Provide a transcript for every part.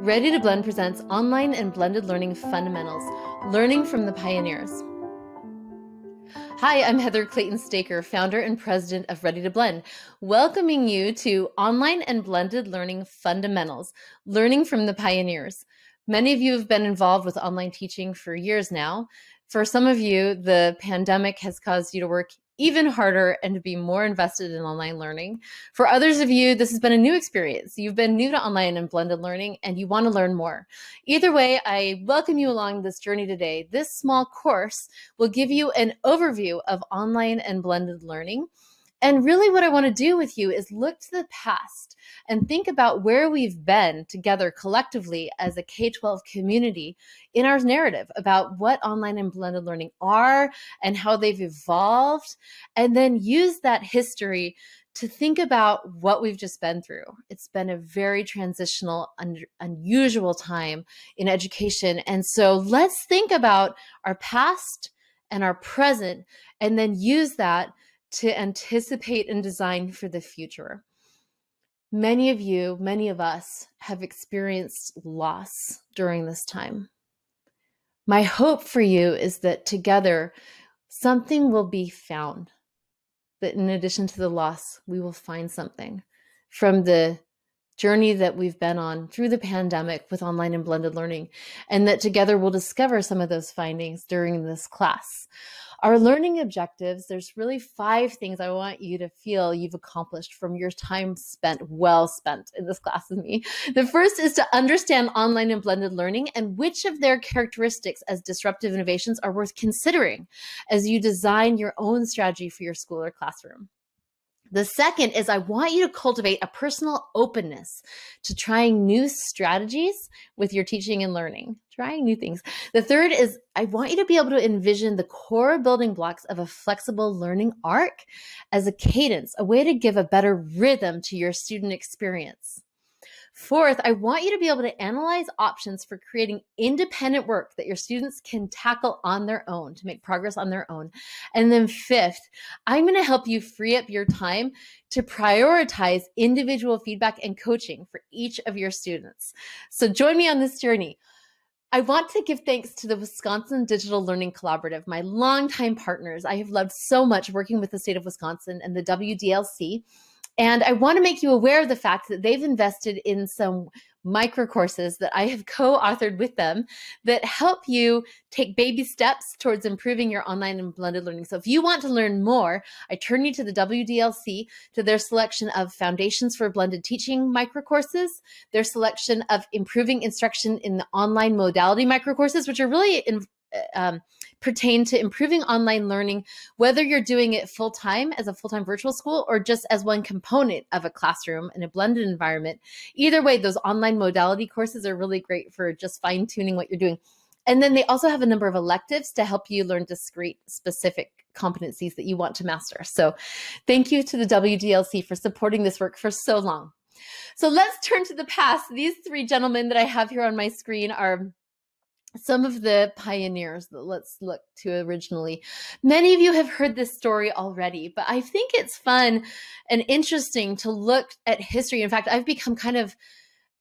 Ready to Blend presents Online and Blended Learning Fundamentals, Learning from the Pioneers. Hi, I'm Heather Clayton Staker, founder and president of Ready to Blend, welcoming you to Online and Blended Learning Fundamentals, Learning from the Pioneers. Many of you have been involved with online teaching for years now. For some of you, the pandemic has caused you to work even harder and to be more invested in online learning. For others of you, this has been a new experience. You've been new to online and blended learning and you want to learn more. Either way, I welcome you along this journey today. This small course will give you an overview of online and blended learning. And really what I want to do with you is look to the past and think about where we've been together collectively as a K-12 community in our narrative about what online and blended learning are and how they've evolved, and then use that history to think about what we've just been through. It's been a very transitional, unusual time in education. And so let's think about our past and our present, and then use that to anticipate and design for the future. Many of you, many of us have experienced loss during this time. My hope for you is that together something will be found, that in addition to the loss, we will find something from the journey that we've been on through the pandemic with online and blended learning, and that together we'll discover some of those findings during this class. Our learning objectives, there's really 5 things I want you to feel you've accomplished from your time well spent in this class with me. The first is to understand online and blended learning and which of their characteristics as disruptive innovations are worth considering as you design your own strategy for your school or classroom. The second is I want you to cultivate a personal openness to trying new strategies with your teaching and learning, trying new things. The third is I want you to be able to envision the core building blocks of a flexible learning arc as a cadence, a way to give a better rhythm to your student experience. Fourth, I want you to be able to analyze options for creating independent work that your students can tackle on their own to make progress on their own. And then fifth, I'm going to help you free up your time to prioritize individual feedback and coaching for each of your students. So join me on this journey. I want to give thanks to the Wisconsin Digital Learning Collaborative, my longtime partners. I have loved so much working with the state of Wisconsin and the WDLC. And I want to make you aware of the fact that they've invested in some micro courses that I have co-authored with them that help you take baby steps towards improving your online and blended learning. So if you want to learn more, I turn you to the WDLC, to their selection of Foundations for Blended Teaching micro courses, their selection of Improving Instruction in the Online Modality micro courses, which are really pertain to improving online learning, whether you're doing it full-time as a full-time virtual school or just as one component of a classroom in a blended environment. Either way, those online modality courses are really great for just fine-tuning what you're doing. And then they also have a number of electives to help you learn discrete, specific competencies that you want to master. So thank you to the WDLC for supporting this work for so long. So let's turn to the past. These 3 gentlemen that I have here on my screen are some of the pioneers that let's look to originally. Many of you have heard this story already, but I think it's fun and interesting to look at history. In fact, I've become kind of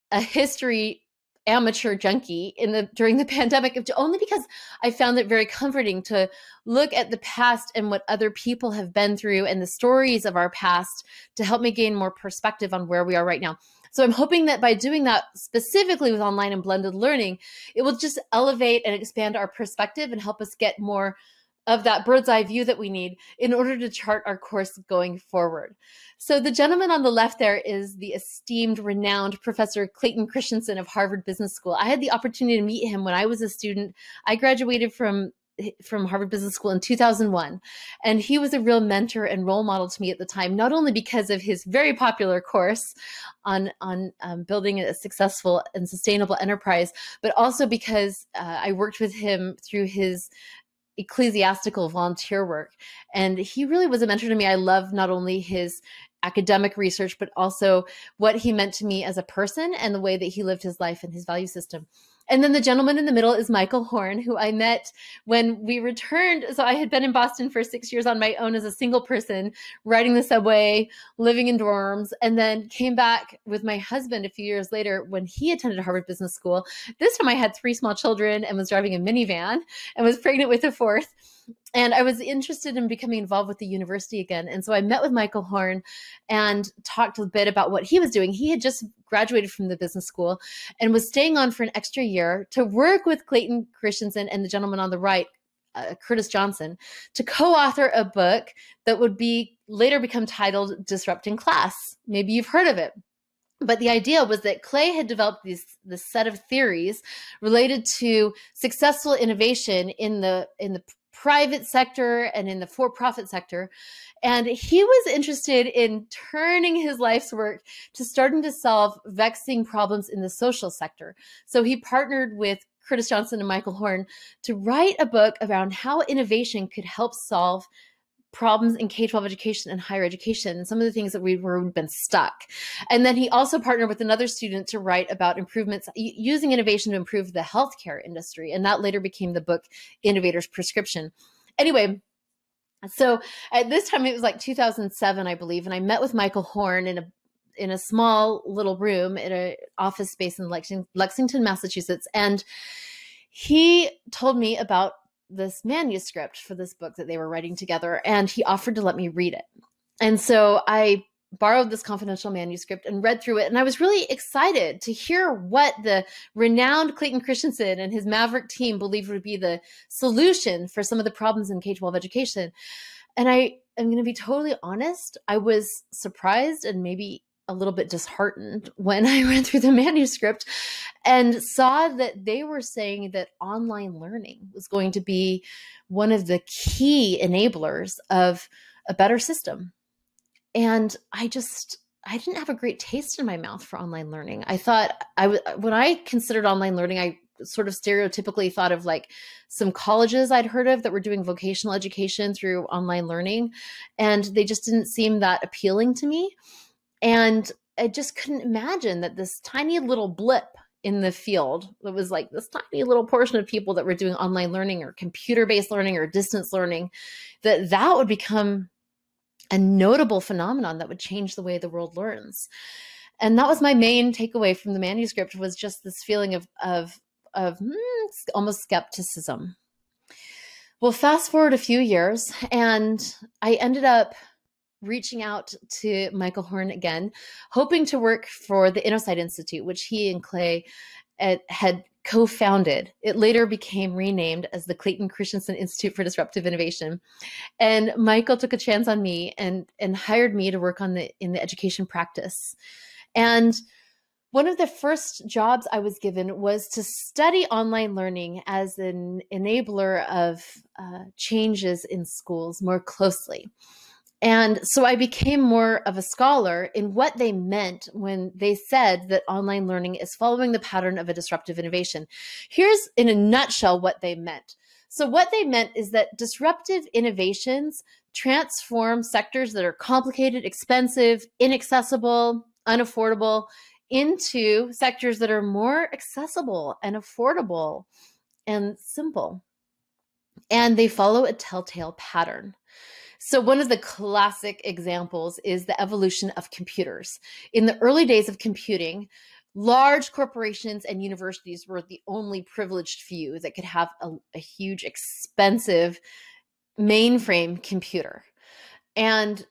a history amateur junkie during the pandemic, only because I found it very comforting to look at the past and what other people have been through and the stories of our past to help me gain more perspective on where we are right now. So I'm hoping that by doing that specifically with online and blended learning, it will just elevate and expand our perspective and help us get more of that bird's eye view that we need in order to chart our course going forward. So the gentleman on the left there is the esteemed, renowned Professor Clayton Christensen of Harvard Business School. I had the opportunity to meet him when I was a student. I graduated from Harvard Business School in 2001. And he was a real mentor and role model to me at the time, not only because of his very popular course on building a successful and sustainable enterprise, but also because I worked with him through his ecclesiastical volunteer work. And he really was a mentor to me. I love not only his academic research, but also what he meant to me as a person and the way that he lived his life and his value system. And then the gentleman in the middle is Michael Horn, who I met when we returned. So I had been in Boston for 6 years on my own as a single person, riding the subway, living in dorms, and then came back with my husband a few years later when he attended Harvard Business School. This time I had 3 small children and was driving a minivan and was pregnant with a 4th. And I was interested in becoming involved with the university again. And so I met with Michael Horn and talked a bit about what he was doing. He had just graduated from the business school and was staying on for an extra year to work with Clayton Christensen and the gentleman on the right, Curtis Johnson, to co-author a book that would be later become titled Disrupting Class. Maybe you've heard of it. But the idea was that Clay had developed this set of theories related to successful innovation in the private sector and in the for-profit sector. And he was interested in turning his life's work to starting to solve vexing problems in the social sector. So he partnered with Curtis Johnson and Michael Horn to write a book around how innovation could help solve problems in K-12 education and higher education, and some of the things that we've been stuck. And then he also partnered with another student to write about improvements, using innovation to improve the healthcare industry. And that later became the book, Innovator's Prescription. Anyway, so at this time, it was like 2007, I believe, and I met with Michael Horn in a small little room in an office space in Lexington, Massachusetts. And he told me about this manuscript for this book that they were writing together, and he offered to let me read it. And so I borrowed this confidential manuscript and read through it, and I was really excited to hear what the renowned Clayton Christensen and his maverick team believed would be the solution for some of the problems in K-12 education. And I am going to be totally honest, I was surprised and maybe a little bit disheartened when I went through the manuscript and saw that they were saying that online learning was going to be one of the key enablers of a better system. And I didn't have a great taste in my mouth for online learning. I thought, when I considered online learning, I sort of stereotypically thought of like some colleges I'd heard of that were doing vocational education through online learning, and they just didn't seem that appealing to me. And I just couldn't imagine that this tiny little blip in the field, that was like this tiny little portion of people that were doing online learning or computer-based learning or distance learning, that would become a notable phenomenon that would change the way the world learns. And that was my main takeaway from the manuscript, was just this feeling of almost skepticism. Well, fast forward a few years, and I ended up reaching out to Michael Horn again, hoping to work for the InnoSight Institute, which he and Clay had co-founded. It later became renamed as the Clayton Christensen Institute for Disruptive Innovation. And Michael took a chance on me and hired me to work in the education practice. And one of the first jobs I was given was to study online learning as an enabler of changes in schools more closely. And so I became more of a scholar in what they meant when they said that online learning is following the pattern of a disruptive innovation. Here's in a nutshell what they meant. So what they meant is that disruptive innovations transform sectors that are complicated, expensive, inaccessible, unaffordable, into sectors that are more accessible and affordable and simple. And they follow a telltale pattern. So one of the classic examples is the evolution of computers. In the early days of computing, large corporations and universities were the only privileged few that could have a huge, expensive mainframe computer. And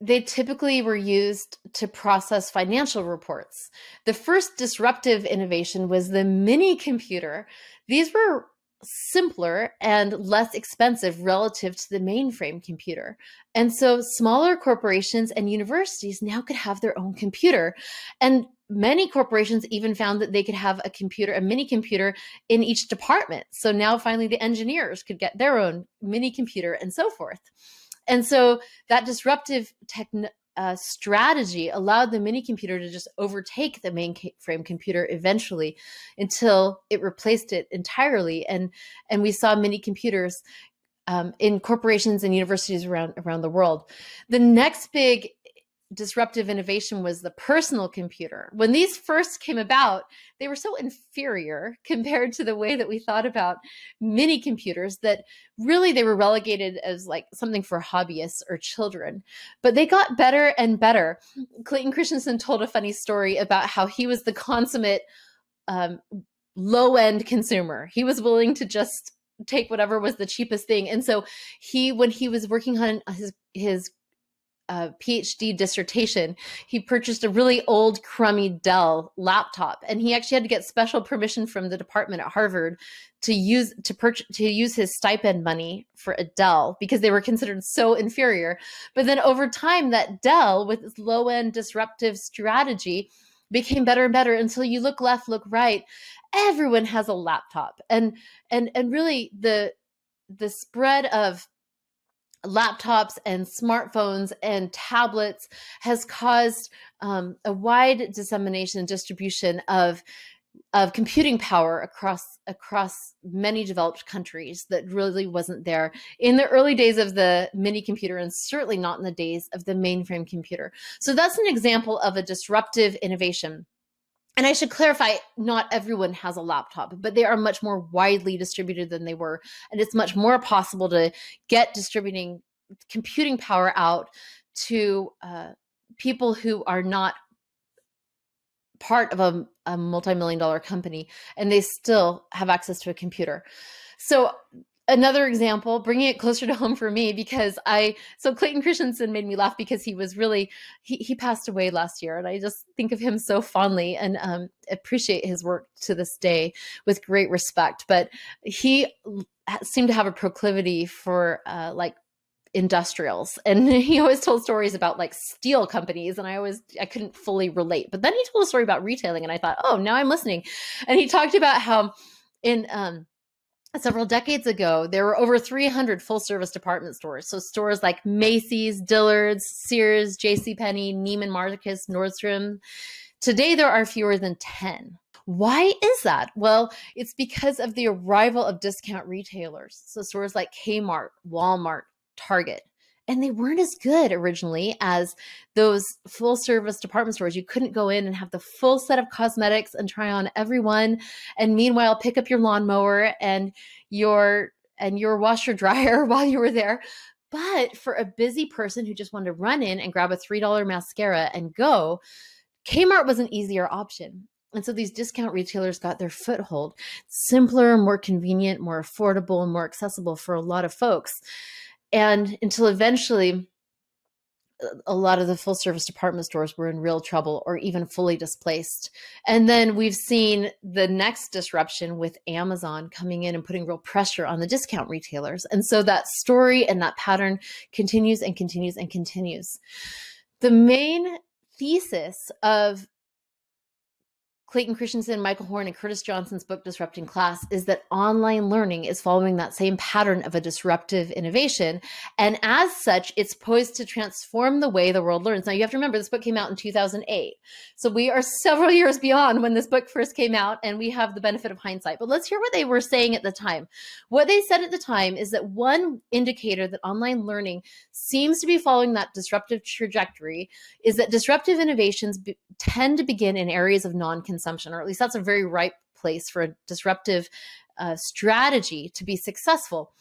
they typically were used to process financial reports. The first disruptive innovation was the mini computer. These were simpler and less expensive relative to the mainframe computer. And so smaller corporations and universities now could have their own computer. And many corporations even found that they could have a computer, a mini computer in each department. So now finally the engineers could get their own mini computer and so forth. And so that disruptive strategy allowed the mini computer to just overtake the mainframe computer eventually, until it replaced it entirely. And we saw mini computers in corporations and universities around the world. The next big disruptive innovation was the personal computer. When these first came about, they were so inferior compared to the way that we thought about mini computers that really they were relegated as like something for hobbyists or children, but they got better and better. Clayton Christensen told a funny story about how he was the consummate low-end consumer. He was willing to just take whatever was the cheapest thing. And so he, when he was working on his PhD dissertation, he purchased a really old crummy Dell laptop, and he actually had to get special permission from the department at Harvard to use his stipend money for a Dell because they were considered so inferior. But then over time, that Dell with its low-end disruptive strategy became better and better until you look left, look right, everyone has a laptop. And really the spread of laptops and smartphones and tablets has caused a wide dissemination and distribution of computing power across many developed countries that really wasn't there in the early days of the mini computer, and certainly not in the days of the mainframe computer. So that's an example of a disruptive innovation. And I should clarify, not everyone has a laptop, but they are much more widely distributed than they were. And it's much more possible to get distributing computing power out to people who are not part of a multi-million-dollar company, and they still have access to a computer. So another example, bringing it closer to home for me, because so Clayton Christensen made me laugh because he was really, he passed away last year, and I just think of him so fondly and appreciate his work to this day with great respect. But he seemed to have a proclivity for like industrials, and he always told stories about like steel companies, and I couldn't fully relate. But then he told a story about retailing, and I thought, oh, now I'm listening. And he talked about how in several decades ago there were over 300 full service department stores, so stores like Macy's, Dillard's, Sears, JCPenney, Neiman Marcus, Nordstrom. Today there are fewer than 10. Why is that? Well, it's because of the arrival of discount retailers, so stores like Kmart, Walmart, Target. And they weren't as good originally as those full service department stores. You couldn't go in and have the full set of cosmetics and try on everyone, and meanwhile pick up your lawnmower and your washer dryer while you were there. But for a busy person who just wanted to run in and grab a $3 mascara and go, Kmart was an easier option. And so these discount retailers got their foothold. Simpler, more convenient, more affordable, and more accessible for a lot of folks. And until eventually, a lot of the full service department stores were in real trouble or even fully displaced. And then we've seen the next disruption with Amazon coming in and putting real pressure on the discount retailers. And so that story and that pattern continues and continues and continues. The main thesis of Clayton Christensen, Michael Horn, and Curtis Johnson's book, Disrupting Class, is that online learning is following that same pattern of a disruptive innovation. And as such, it's poised to transform the way the world learns. Now, you have to remember, this book came out in 2008. So we are several years beyond when this book first came out, and we have the benefit of hindsight. But let's hear what they were saying at the time. What they said at the time is that one indicator that online learning seems to be following that disruptive trajectory is that disruptive innovations tend to begin in areas of non-consumption, or at least that's a very ripe place for a disruptive strategy to be successful.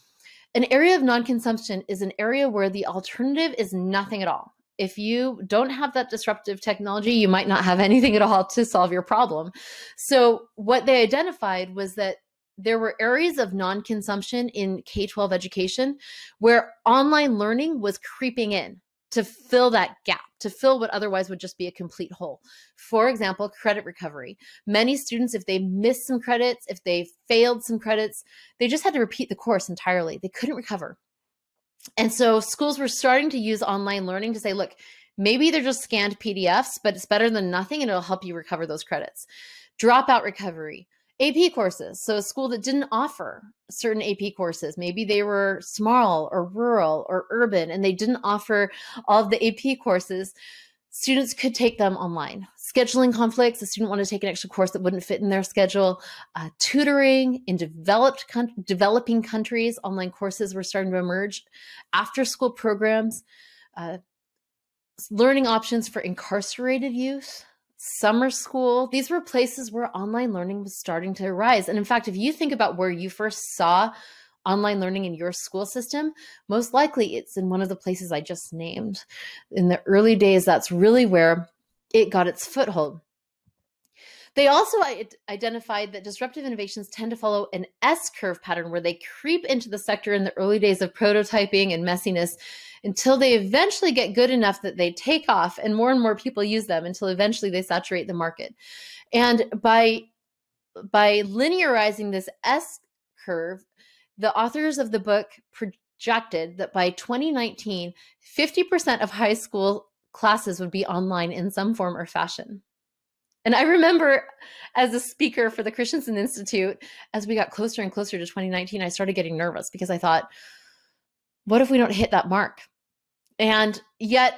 An area of non-consumption is an area where the alternative is nothing at all. If you don't have that disruptive technology, you might not have anything at all to solve your problem. So what they identified was that there were areas of non-consumption in K-12 education where online learning was creeping in to fill that gap, to fill what otherwise would just be a complete hole. For example, credit recovery. Many students, if they missed some credits, if they failed some credits, they just had to repeat the course entirely. They couldn't recover. And so schools were starting to use online learning to say, look, maybe they're just scanned PDFs, but it's better than nothing, and it'll help you recover those credits. Dropout recovery. AP courses, so a school that didn't offer certain AP courses, maybe they were small or rural or urban and they didn't offer all of the AP courses, students could take them online. Scheduling conflicts, a student wanted to take an extra course that wouldn't fit in their schedule. Tutoring in developing countries, online courses were starting to emerge. After school programs, learning options for incarcerated youth, summer school. These were places where online learning was starting to rise. And in fact, if you think about where you first saw online learning in your school system, most likely it's in one of the places I just named. In the early days, that's really where it got its foothold. They also identified that disruptive innovations tend to follow an S-curve pattern where they creep into the sector in the early days of prototyping and messiness until they eventually get good enough that they take off and more people use them until eventually they saturate the market. And by linearizing this S-curve, the authors of the book projected that by 2019, 50% of high school classes would be online in some form or fashion. And I remember as a speaker for the Christensen Institute, as we got closer and closer to 2019, I started getting nervous because I thought, what if we don't hit that mark? And yet,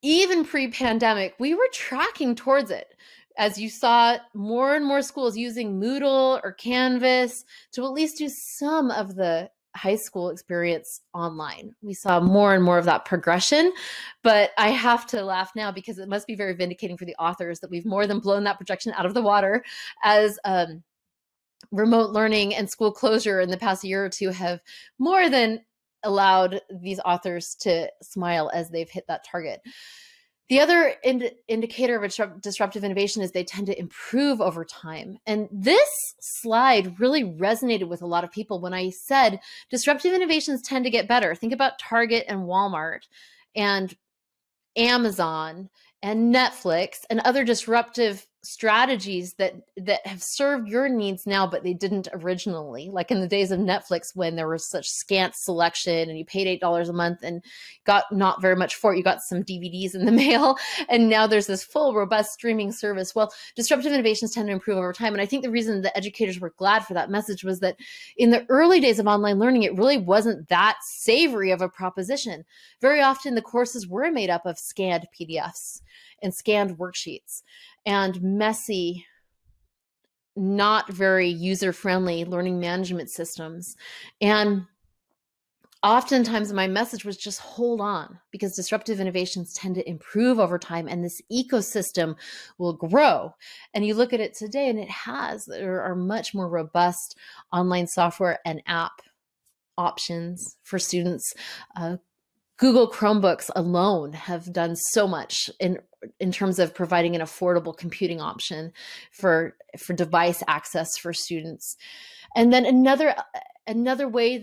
even pre-pandemic, we were tracking towards it. As you saw more and more schools using Moodle or Canvas to at least do some of the high school experience online. We saw more and more of that progression, but I have to laugh now because it must be very vindicating for the authors that we've more than blown that projection out of the water as remote learning and school closure in the past year or two have more than allowed these authors to smile as they've hit that target. The other indicator of disruptive innovation is they tend to improve over time. And this slide really resonated with a lot of people when I said disruptive innovations tend to get better. Think about Target and Walmart and Amazon and Netflix and other disruptive strategies that have served your needs now, but they didn't originally, like in the days of Netflix when there was such scant selection and you paid $8 a month and got not very much for it. You got some DVDs in the mail and now there's this full, robust streaming service. Well, disruptive innovations tend to improve over time. And I think the reason the educators were glad for that message was that in the early days of online learning, it really wasn't that savory of a proposition. Very often the courses were made up of scanned PDFs and scanned worksheets and messy, not very user-friendly learning management systems. And oftentimes my message was just hold on, because disruptive innovations tend to improve over time and this ecosystem will grow. And you look at it today and it has, there are much more robust online software and app options for students. Google Chromebooks alone have done so much in terms of providing an affordable computing option for device access for students. And then another way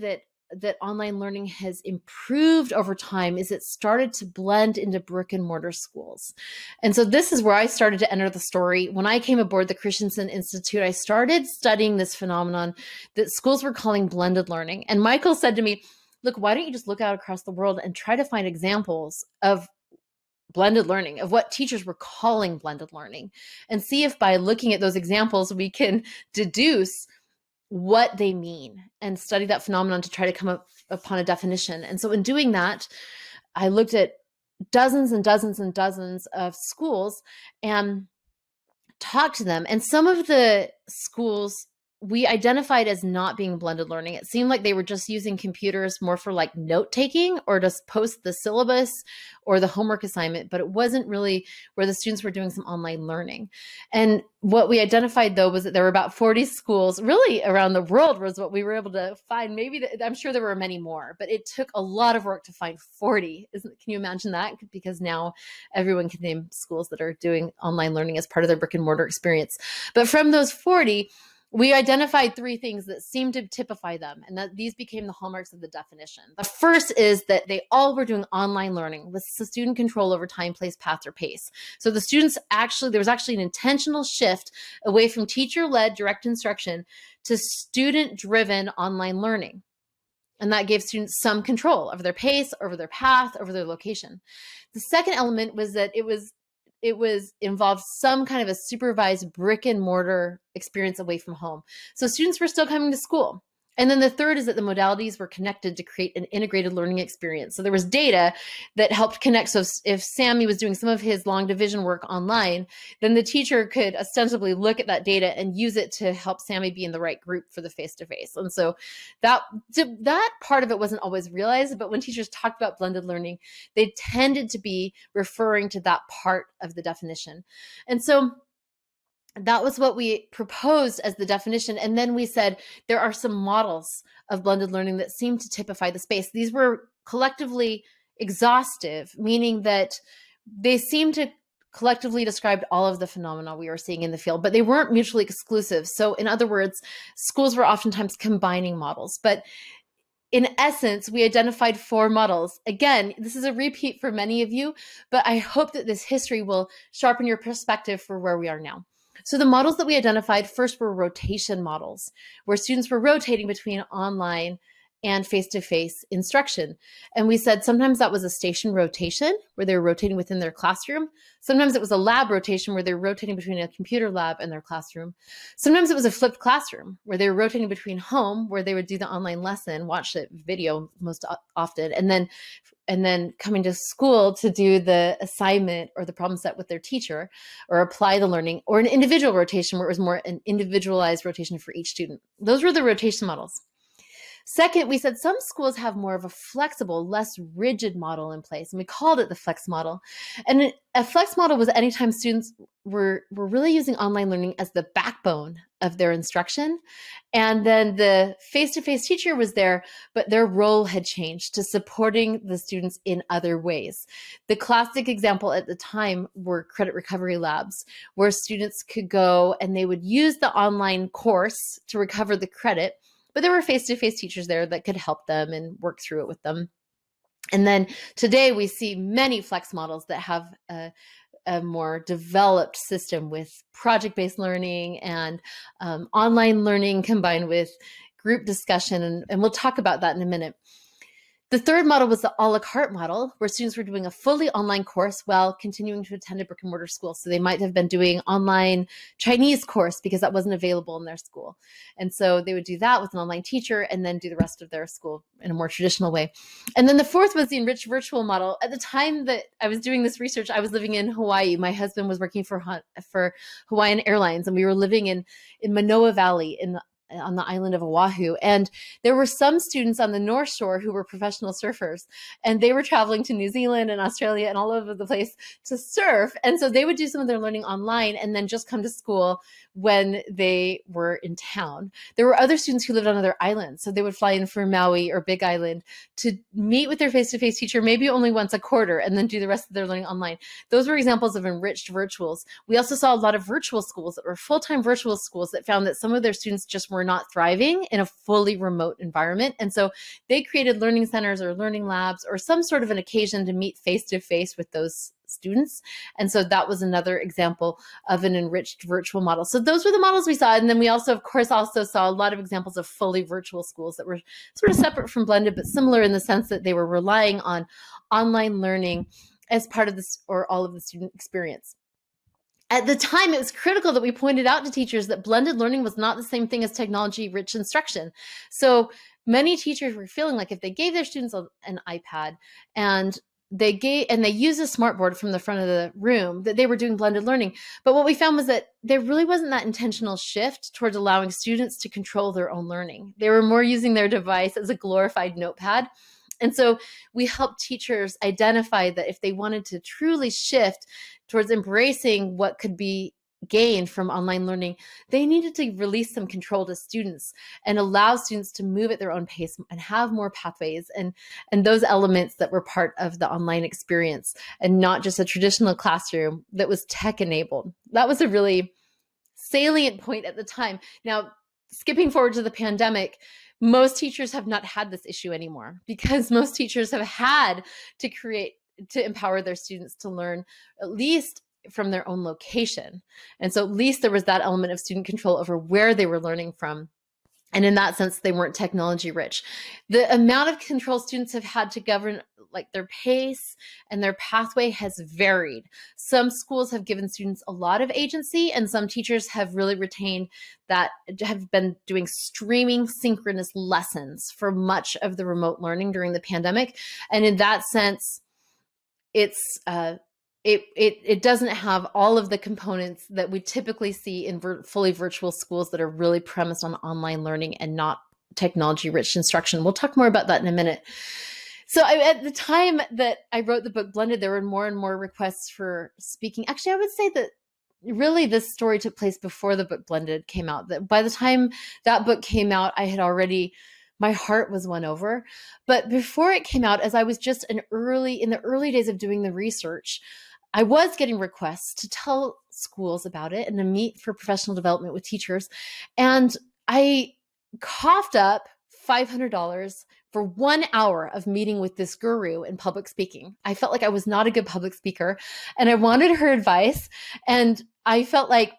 that online learning has improved over time is it started to blend into brick and mortar schools. And so this is where I started to enter the story. When I came aboard the Christensen Institute, I started studying this phenomenon that schools were calling blended learning. And Michael said to me, look, why don't you just look out across the world and try to find examples of blended learning, of what teachers were calling blended learning, and see if by looking at those examples, we can deduce what they mean and study that phenomenon to try to come up upon a definition. And so in doing that, I looked at dozens and dozens and dozens of schools and talked to them. And some of the schools we identified as not being blended learning. It seemed like they were just using computers more for like note-taking or just post the syllabus or the homework assignment, but it wasn't really where the students were doing some online learning. And what we identified though was that there were about 40 schools really around the world was what we were able to find. Maybe I'm sure there were many more, but it took a lot of work to find 40. Can you imagine that? Because now everyone can name schools that are doing online learning as part of their brick and mortar experience. But from those 40, we identified three things that seemed to typify them, and that these became the hallmarks of the definition. The first is that they all were doing online learning with student control over time, place, path, or pace. So the students there was actually an intentional shift away from teacher-led direct instruction to student-driven online learning. And that gave students some control over their pace, over their path, over their location. The second element was that it involved some kind of a supervised brick and mortar experience away from home. So students were still coming to school, And then the third is that the modalities were connected to create an integrated learning experience. So there was data that helped connect. So if Sammy was doing some of his long division work online, then the teacher could ostensibly look at that data and use it to help Sammy be in the right group for the face-to-face. And so that part of it wasn't always realized, but when teachers talked about blended learning, they tended to be referring to that part of the definition. And so that was what we proposed as the definition. And then we said, there are some models of blended learning that seem to typify the space. These were collectively exhaustive, meaning that they seem to collectively described all of the phenomena we were seeing in the field, but they weren't mutually exclusive. So in other words, schools were oftentimes combining models, but in essence, we identified four models. Again, this is a repeat for many of you, but I hope that this history will sharpen your perspective for where we are now. So the models that we identified first were rotation models, where students were rotating between online and face-to-face instruction. And we said sometimes that was a station rotation where they were rotating within their classroom. Sometimes it was a lab rotation where they were rotating between a computer lab and their classroom. Sometimes it was a flipped classroom where they were rotating between home, where they would do the online lesson, watch the video most often, and then coming to school to do the assignment or the problem set with their teacher or apply the learning, or an individual rotation where it was more an individualized rotation for each student. Those were the rotation models. Second, we said some schools have more of a flexible, less rigid model in place, and we called it the flex model. And a flex model was anytime students were really using online learning as the backbone of their instruction, and then the face-to-face teacher was there, but their role had changed to supporting the students in other ways. The classic example at the time were credit recovery labs, where students could go and they would use the online course to recover the credit, but there were face-to-face teachers there that could help them and work through it with them. And then today we see many flex models that have a more developed system with project-based learning and online learning combined with group discussion. And we'll talk about that in a minute. The third model was the a la carte model, where students were doing a fully online course while continuing to attend a brick and mortar school. So they might have been doing online Chinese course because that wasn't available in their school. And so they would do that with an online teacher and then do the rest of their school in a more traditional way. And then the fourth was the enriched virtual model. At the time that I was doing this research, I was living in Hawaii. My husband was working for Hawaiian Airlines, and we were living in Manoa Valley on the island of Oahu. And there were some students on the North Shore who were professional surfers, and they were traveling to New Zealand and Australia and all over the place to surf. And so they would do some of their learning online and then just come to school when they were in town. There were other students who lived on other islands. So they would fly in from Maui or Big Island to meet with their face-to-face teacher, maybe only once a quarter, and then do the rest of their learning online. Those were examples of enriched virtuals. We also saw a lot of virtual schools that were full-time virtual schools that found that some of their students just were not thriving in a fully remote environment. And so they created learning centers or learning labs or some sort of an occasion to meet face-to-face with those students. And so that was another example of an enriched virtual model. So those were the models we saw. And then we also, of course, saw a lot of examples of fully virtual schools that were sort of separate from blended, but similar in the sense that they were relying on online learning as part of this or all of the student experience. At the time, it was critical that we pointed out to teachers that blended learning was not the same thing as technology-rich instruction. So many teachers were feeling like if they gave their students an iPad and they used a smart board from the front of the room, that they were doing blended learning. But what we found was that there really wasn't that intentional shift towards allowing students to control their own learning. They were more using their device as a glorified notepad. And so we helped teachers identify that if they wanted to truly shift towards embracing what could be gained from online learning, they needed to release some control to students and allow students to move at their own pace and have more pathways and those elements that were part of the online experience and not just a traditional classroom that was tech enabled. That was a really salient point at the time. Now, skipping forward to the pandemic, most teachers have not had this issue anymore because most teachers have had to empower their students to learn at least from their own location. And so at least there was that element of student control over where they were learning from. And in that sense, they weren't technology rich. The amount of control students have had to govern like their pace and their pathway has varied. Some schools have given students a lot of agency, and some teachers have really retained that, have been doing streaming synchronous lessons for much of the remote learning during the pandemic. And in that sense, it's it doesn't have all of the components that we typically see in fully virtual schools that are really premised on online learning and not technology-rich instruction. We'll talk more about that in a minute. So at the time that I wrote the book Blended, there were more and more requests for speaking. Actually, I would say that really this story took place before the book Blended came out. That by the time that book came out, I had already, my heart was won over. But before it came out, as I was just in the early days of doing the research, I was getting requests to tell schools about it and to meet for professional development with teachers. And I coughed up $500 for 1 hour of meeting with this guru in public speaking. I felt like I was not a good public speaker and I wanted her advice. And I felt like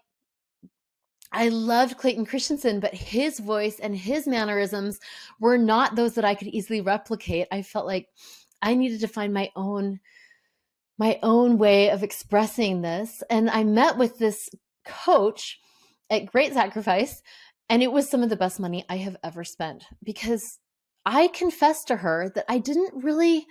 I loved Clayton Christensen, but his voice and his mannerisms were not those that I could easily replicate. I felt like I needed to find my own way of expressing this. And I met with this coach at great sacrifice, and it was some of the best money I have ever spent, because I confessed to her that I didn't really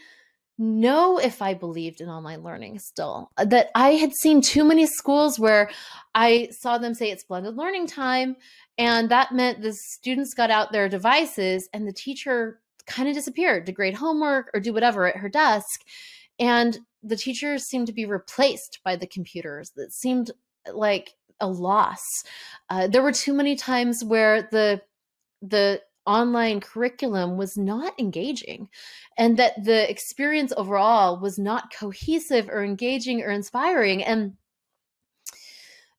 know if I believed in online learning still, that I had seen too many schools where I saw them say it's blended learning time. And that meant the students got out their devices and the teacher kind of disappeared to grade homework or do whatever at her desk. And the teachers seemed to be replaced by the computers. That seemed like a loss. There were too many times where the online curriculum was not engaging, and that the experience overall was not cohesive or engaging or inspiring.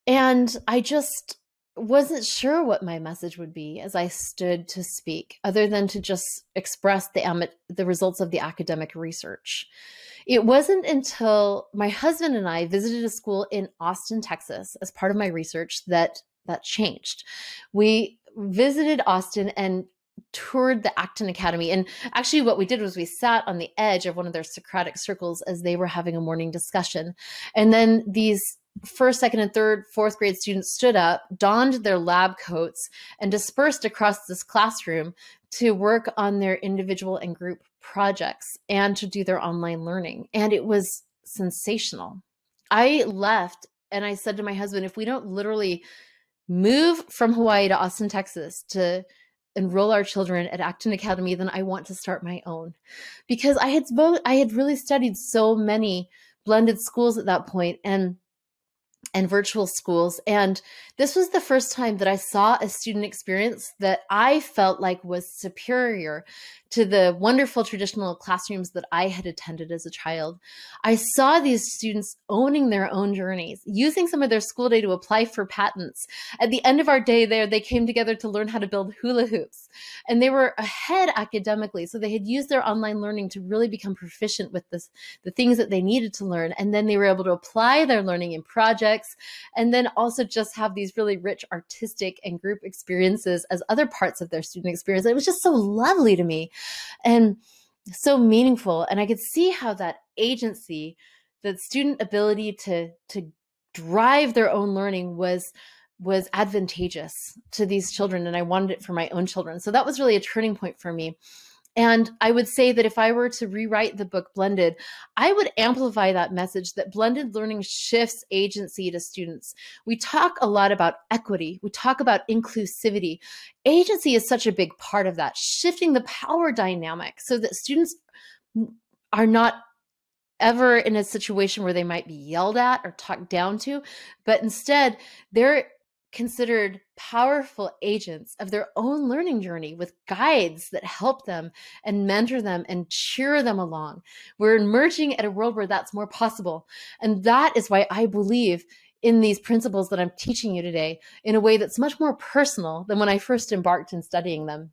And I just wasn't sure what my message would be as I stood to speak, other than to just express the results of the academic research. It wasn't until my husband and I visited a school in Austin, Texas, as part of my research that that changed. We visited Austin and toured the Acton Academy. And actually what we did was we sat on the edge of one of their Socratic circles as they were having a morning discussion. And then these first, second, and third, fourth grade students stood up, donned their lab coats, and dispersed across this classroom to work on their individual and group projects and to do their online learning. And it was sensational. I left and I said to my husband, if we don't literally move from Hawaii to Austin, Texas to enroll our children at Acton Academy, then I want to start my own. Because I had really studied so many blended schools at that point and virtual schools. And this was the first time that I saw a student experience that I felt like was superior to the wonderful traditional classrooms that I had attended as a child. I saw these students owning their own journeys, using some of their school day to apply for patents. At the end of our day there, they came together to learn how to build hula hoops. And they were ahead academically, so they had used their online learning to really become proficient with the things that they needed to learn. And then they were able to apply their learning in projects, and then also just have these really rich artistic and group experiences as other parts of their student experience. It was just so lovely to me and so meaningful. And I could see how that agency, that student ability to drive their own learning was advantageous to these children. And I wanted it for my own children. So that was really a turning point for me. And I would say that if I were to rewrite the book Blended, I would amplify that message that blended learning shifts agency to students. We talk a lot about equity. We talk about inclusivity. Agency is such a big part of that, shifting the power dynamic so that students are not ever in a situation where they might be yelled at or talked down to, but instead they're considered powerful agents of their own learning journey with guides that help them and mentor them and cheer them along. We're emerging at a world where that's more possible. And that is why I believe in these principles that I'm teaching you today in a way that's much more personal than when I first embarked in studying them.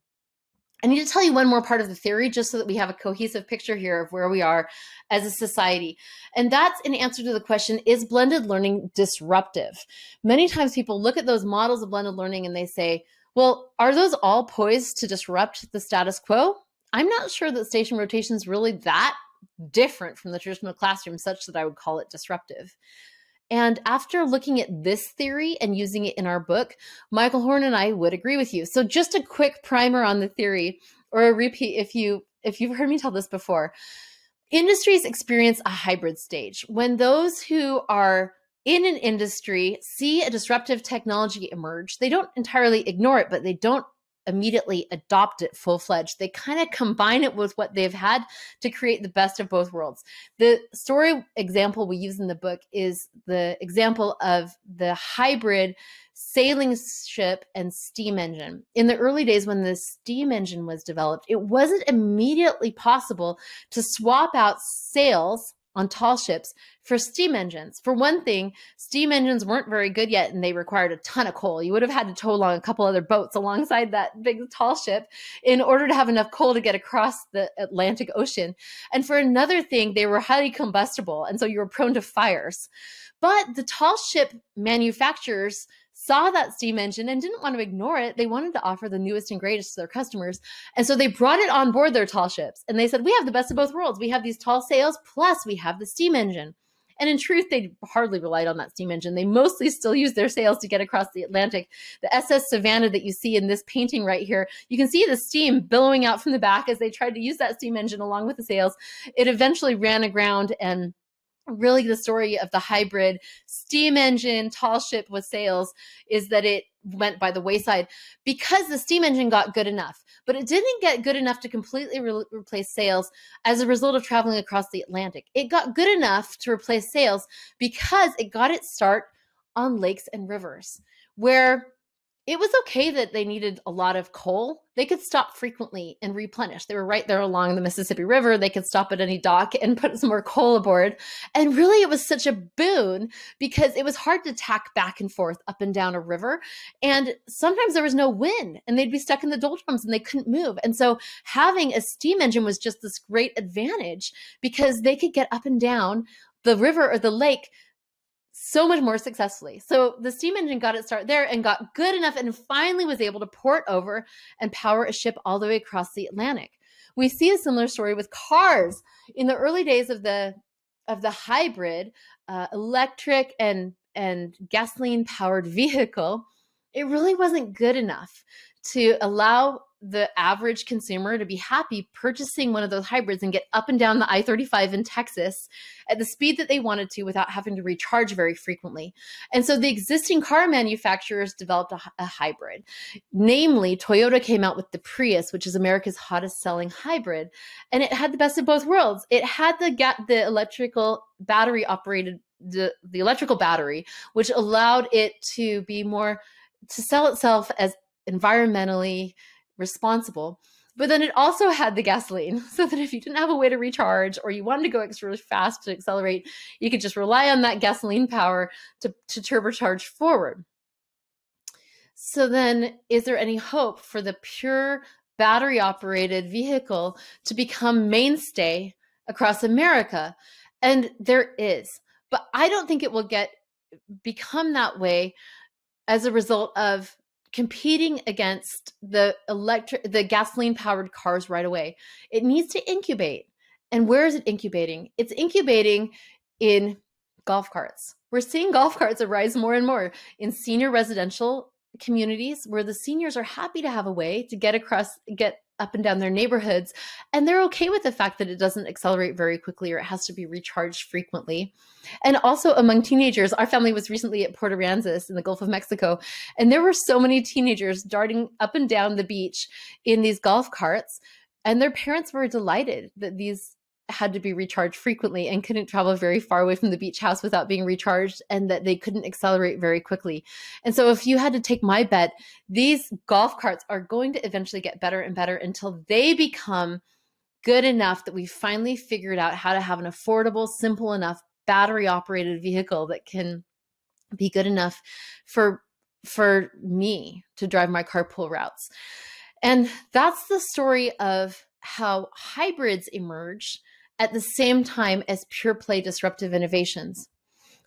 I need to tell you one more part of the theory just so that we have a cohesive picture here of where we are as a society. And that's an answer to the question, is blended learning disruptive? Many times people look at those models of blended learning and they say, well, are those all poised to disrupt the status quo? I'm not sure that station rotation is really that different from the traditional classroom such that I would call it disruptive. And after looking at this theory and using it in our book, Michael Horn and I would agree with you. So just a quick primer on the theory, or a repeat if you've heard me tell this before. Industries experience a hybrid stage. When those who are in an industry see a disruptive technology emerge, they don't entirely ignore it, but they don't immediately adopt it full-fledged. They kind of combine it with what they've had to create the best of both worlds. The story example we use in the book is the example of the hybrid sailing ship and steam engine. In the early days when the steam engine was developed, it wasn't immediately possible to swap out sails on tall ships for steam engines. For one thing, steam engines weren't very good yet and they required a ton of coal. You would have had to tow along a couple other boats alongside that big tall ship in order to have enough coal to get across the Atlantic Ocean. And for another thing, they were highly combustible and so you were prone to fires. But the tall ship manufacturers saw that steam engine and didn't want to ignore it. They wanted to offer the newest and greatest to their customers. And so they brought it on board their tall ships. And they said, we have the best of both worlds. We have these tall sails, plus we have the steam engine. And in truth, they hardly relied on that steam engine. They mostly still used their sails to get across the Atlantic. The SS Savannah that you see in this painting right here, you can see the steam billowing out from the back as they tried to use that steam engine along with the sails. It eventually ran aground, and really the story of the hybrid steam engine, tall ship with sails is that it went by the wayside because the steam engine got good enough, but it didn't get good enough to completely replace sails as a result of traveling across the Atlantic. It got good enough to replace sails because it got its start on lakes and rivers, where it was okay that they needed a lot of coal. They could stop frequently and replenish. They were right there along the Mississippi River. They could stop at any dock and put some more coal aboard. And really, it was such a boon because it was hard to tack back and forth up and down a river. And sometimes there was no wind and they'd be stuck in the doldrums and they couldn't move. And so having a steam engine was just this great advantage because they could get up and down the river or the lake so much more successfully. So the steam engine got its start there and got good enough and finally was able to port over and power a ship all the way across the Atlantic. We see a similar story with cars. In the early days of the hybrid electric and gasoline powered vehicle, it really wasn't good enough to allow the average consumer to be happy purchasing one of those hybrids and get up and down the I-35 in Texas at the speed that they wanted to without having to recharge very frequently. And so the existing car manufacturers developed a hybrid. Namely, Toyota came out with the Prius, which is America's hottest selling hybrid. And it had the best of both worlds. It had the electrical battery operated, the electrical battery, which allowed it to be more, to sell itself as environmentally responsible, but then it also had the gasoline so that if you didn't have a way to recharge or you wanted to go extra fast to accelerate, you could just rely on that gasoline power to turbocharge forward. So then, is there any hope for the pure battery operated vehicle to become mainstay across America? And there is, but I don't think it will become that way as a result of competing against the gasoline powered cars right away. It needs to incubate. And where is it incubating? It's incubating in golf carts. We're seeing golf carts arise more and more in senior residential communities where the seniors are happy to have a way to get up and down their neighborhoods. And they're okay with the fact that it doesn't accelerate very quickly or it has to be recharged frequently. And also among teenagers, our family was recently at Port Aransas in the Gulf of Mexico. And there were so many teenagers darting up and down the beach in these golf carts. And their parents were delighted that these had to be recharged frequently and couldn't travel very far away from the beach house without being recharged, and that they couldn't accelerate very quickly. And so if you had to take my bet, these golf carts are going to eventually get better and better until they become good enough that we finally figured out how to have an affordable, simple enough battery operated vehicle that can be good enough for me to drive my carpool routes. And that's the story of how hybrids emerge at the same time as pure play disruptive innovations.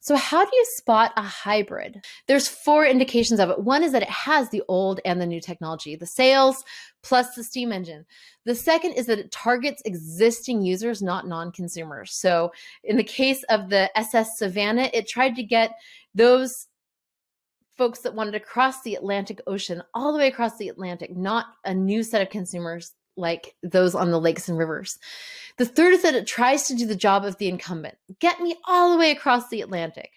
So how do you spot a hybrid? There's four indications of it. One is that it has the old and the new technology, the sales plus the steam engine. The second is that it targets existing users, not non-consumers. So in the case of the SS Savannah, it tried to get those folks that wanted to cross the Atlantic Ocean, all the way across the Atlantic, not a new set of consumers like those on the lakes and rivers. The third is that it tries to do the job of the incumbent. Get me all the way across the Atlantic.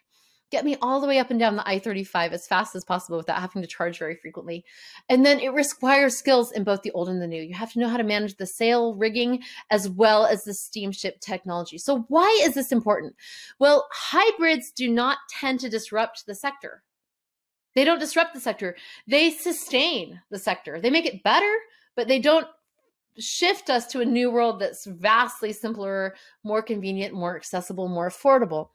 Get me all the way up and down the I-35 as fast as possible without having to charge very frequently. And then it requires skills in both the old and the new. You have to know how to manage the sail rigging as well as the steamship technology. So why is this important? Well, hybrids do not tend to disrupt the sector. They don't disrupt the sector. They sustain the sector. They make it better, but they don't shift us to a new world that's vastly simpler, more convenient, more accessible, more affordable.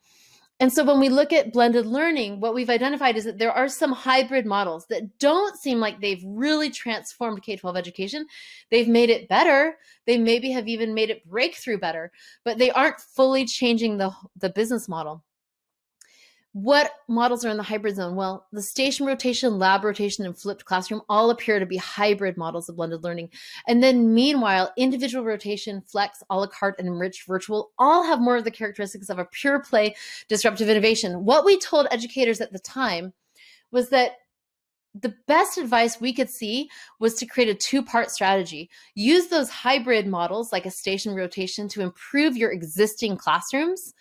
And so when we look at blended learning, what we've identified is that there are some hybrid models that don't seem like they've really transformed K-12 education. They've made it better. They maybe have even made it breakthrough better, but they aren't fully changing the business model. What models are in the hybrid zone? Well, the station rotation, lab rotation, and flipped classroom all appear to be hybrid models of blended learning. And then meanwhile, individual rotation, flex, a la carte, and enriched virtual all have more of the characteristics of a pure play disruptive innovation. What we told educators at the time was that the best advice we could see was to create a two-part strategy. Use those hybrid models like a station rotation to improve your existing classrooms.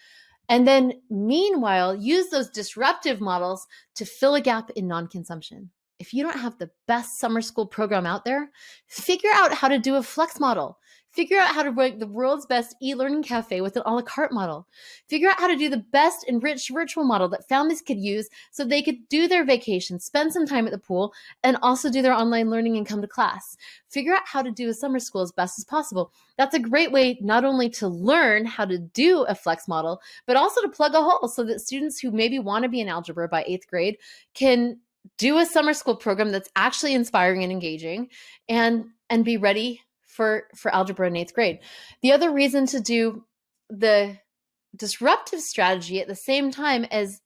And then meanwhile, use those disruptive models to fill a gap in non-consumption. If you don't have the best summer school program out there, figure out how to do a flex model. Figure out how to make the world's best e-learning cafe with an a la carte model. Figure out how to do the best enriched virtual model that families could use so they could do their vacation, spend some time at the pool, and also do their online learning and come to class. Figure out how to do a summer school as best as possible. That's a great way not only to learn how to do a flex model, but also to plug a hole so that students who maybe want to be in algebra by 8th grade can do a summer school program that's actually inspiring and engaging and be ready for algebra in 8th grade. The other reason to do the disruptive strategy at the same time as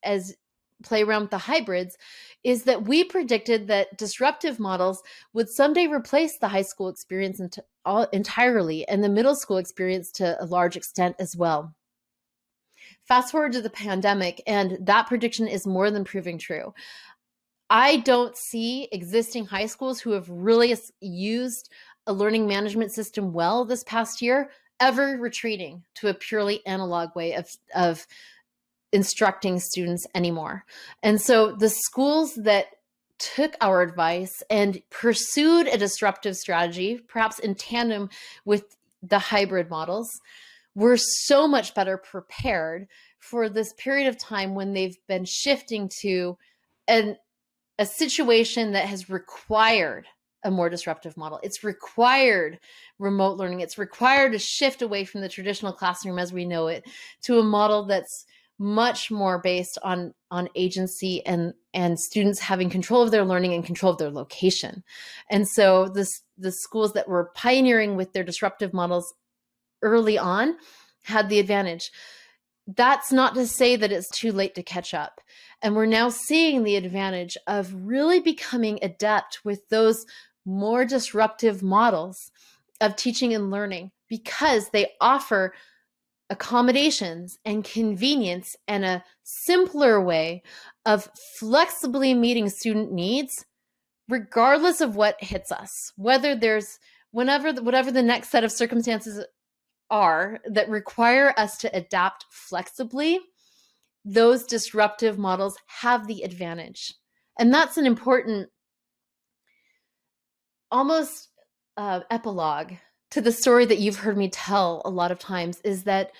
play around with the hybrids is that we predicted that disruptive models would someday replace the high school experience entirely and the middle school experience to a large extent as well. Fast forward to the pandemic, and that prediction is more than proving true. I don't see existing high schools who have really used a learning management system well this past year ever retreating to a purely analog way of instructing students anymore. And so the schools that took our advice and pursued a disruptive strategy, perhaps in tandem with the hybrid models, were so much better prepared for this period of time when they've been shifting to a situation that has required a more disruptive model. It's required remote learning. It's required a shift away from the traditional classroom as we know it to a model that's much more based on agency and students having control of their learning and control of their location. And so the schools that were pioneering with their disruptive models early on had the advantage. That's not to say that it's too late to catch up. And we're now seeing the advantage of really becoming adept with those more disruptive models of teaching and learning because they offer accommodations and convenience and a simpler way of flexibly meeting student needs, regardless of what hits us, whatever the next set of circumstances are that require us to adapt flexibly. Those disruptive models have the advantage. And that's an important, almost epilogue to the story that you've heard me tell a lot of times, is that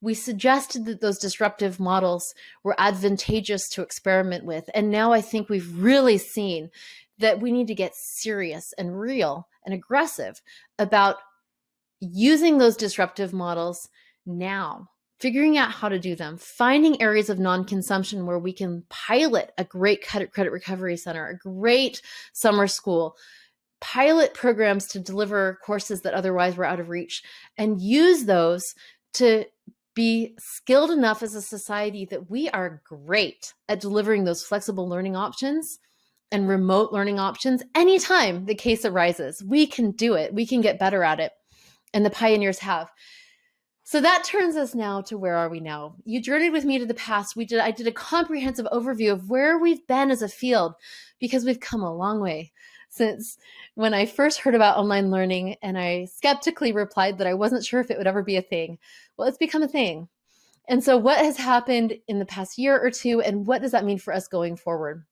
we suggested that those disruptive models were advantageous to experiment with. And now I think we've really seen that we need to get serious and real and aggressive about using those disruptive models now, figuring out how to do them, finding areas of non-consumption where we can pilot a great credit recovery center, a great summer school, pilot programs to deliver courses that otherwise were out of reach, and use those to be skilled enough as a society that we are great at delivering those flexible learning options and remote learning options anytime the case arises. We can do it. We can get better at it. And the pioneers have. So that turns us now to where are we now? You journeyed with me to the past. I did a comprehensive overview of where we've been as a field, because we've come a long way since when I first heard about online learning and I skeptically replied that I wasn't sure if it would ever be a thing. Well, it's become a thing. And so what has happened in the past year or two, and what does that mean for us going forward?